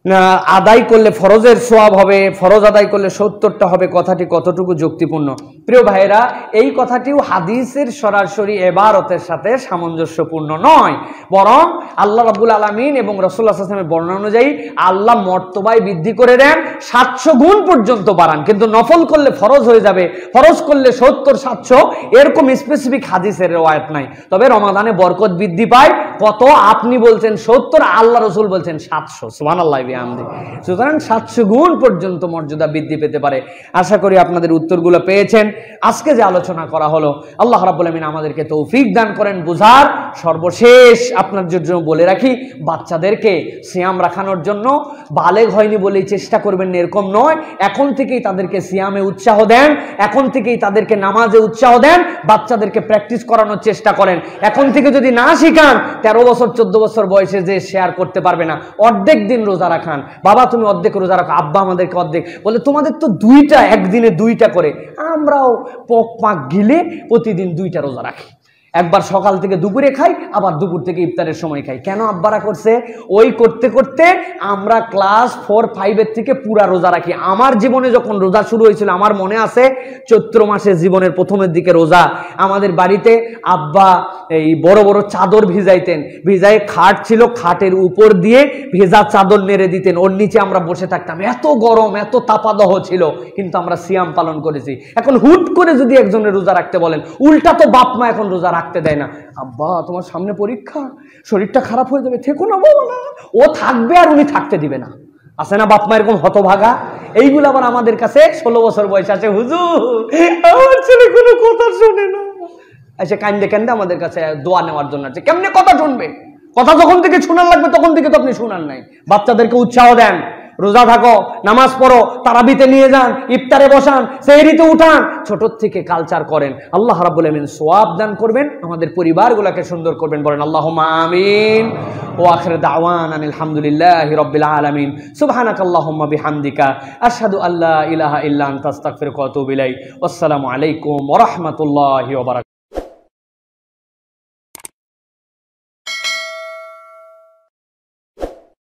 आदाय करले फरजेर सोयाब हबे, फरज आदाय करले 70टा हबे, कथाटी कतटुकू जुक्तिपूर्ण? प्रिय भाइरा एई कथाटिও हादिसेर सरासरि इबारतेर साथे सामंजस्यपूर्ण नय, बरং आल्लाह रब्बुल आलामीन एबं रसूलुल्लाह साल्लाल्लाहु आलाइहि वासाल्लामेर बर्णना अनुयायी आल्लाह मर्तबाय बृद्धि करे देन 700 गुण पर्यन्त बाড়ান, किन्तु नफल करले फरज हये जाबे, फरज करले 70 700 एरकम स्पेसिफिक हादिसेर रिवायत नाई। तबे रमजाने बरकत बृद्धि पाय कत? आपनि बोलछेन 70, आल्लाह रसूल बोलछेन 700, सुबहानाल्लाह। সুতরাং 700 গুণ পর্যন্ত মর্যাদা বৃদ্ধি পেতে পারে। আশা করি আপনাদের উত্তরগুলো পেয়েছেন। আজকে যে আলোচনা করা হলো, আল্লাহ রাব্বুল আমিন আমাদেরকে তৌফিক দান করেন বুঝার। সর্বশেষ আপনার জন্য বলে রাখি, বাচ্চাদেরকে সিয়াম রাখানোর জন্য বালেগ হয়নি বলেই চেষ্টা করবেন এরকম নয়, এখন থেকেই তাদেরকে সিয়ামে উৎসাহ দেন, এখন থেকেই তাদেরকে নামাজে উৎসাহ দেন, বাচ্চাদেরকে প্র্যাকটিস করানোর চেষ্টা করেন। এখন থেকে যদি না শিখান 13 বছর 14 বছর বয়সে যে শেয়ার করতে পারবে না। অর্ধেক দিন রোজা রাখা খান, বাবা তুমি অর্ধেক রোজা রাখো, আব্বা আমাদেরকে অর্ধেক, বলে তোমাদের তো দুইটা, একদিনে দুইটা করে। আমরাও পক পাক গিলে প্রতিদিন দুইটা রোজা রাখি, একবার সকাল থেকে দুপুরে খাই, আবার দুপুর থেকে ইফতারের সময় খাই। কেন আব্বারা করছে? ওই করতে করতে আমরা ক্লাস 4-5 থেকে পুরা রোজা রাখি। আমার জীবনে যখন রোজা শুরু হয়েছিল আমার মনে আছে, চৈত্র মাসে জীবনের প্রথমের দিকে রোজা, আমাদের বাড়িতে আব্বা এই বড় বড় চাদর ভিজাইতেন, ভিজায় খাট ছিল, খাটের উপর দিয়ে ভেজা চাদর নেড়ে দিতেন, ওর নিচে আমরা বসে থাকতাম। এত গরম, এত তাপাদহ ছিল, কিন্তু আমরা সিয়াম পালন করেছি। এখন হুট করে যদি একজনের রোজা রাখতে বলেন, উল্টা তো বাপ মা এখন রোজা রাখতে দেয় না, আব্বা তোমার সামনে পরীক্ষা, শরীরটা খারাপ হয়ে যাবে, থেকো না বাবা না, ও থাকবে আর উনি থাকতে দিবে না। আছে না বাপ মা এরকম হতভাগা? এইগুলো আবার আমাদের কাছে 16 বছর বয়স আছে, হুজুর আমার ছেলে কোনো কথা শোনে না, এসে কান্দে কান্দে আমাদের কাছে দোয়া নেওয়ার জন্য আছে। কেমনে কথা শুনবে? কথা যখন থেকে শোনার লাগবে তখন থেকে তো আপনি শোনার নাই। বাচ্চাদেরকে উৎসাহ দেন, রোজা থাকো, নামাজ পড়ো, তারাবিতে নিয়ে যান, ইফতারে বসান, সেহরিতে উঠান, ছোট থেকে কালচার করেন। আল্লাহ রাব্বুল আমিন সওয়াব দান করবেন, আমাদের পরিবারগুলোকে সুন্দর করবেন, বলেন আল্লাহুম্মা আমিন। ওয়া আখিরু দাওয়ানা আলহামদুলিল্লাহি রাব্বিল আলামিন। সুবহানাকাল্লাহুম্মা বিহামদিকা আশহাদু আল্লা ইলাহা ইল্লা আনতা আস্তাগফিরুকা ওয়া আতুবু ইলাইক। ওয়াসসালামু আলাইকুম ওয়া রাহমাতুল্লাহি ওয়া বারাকাতুহু।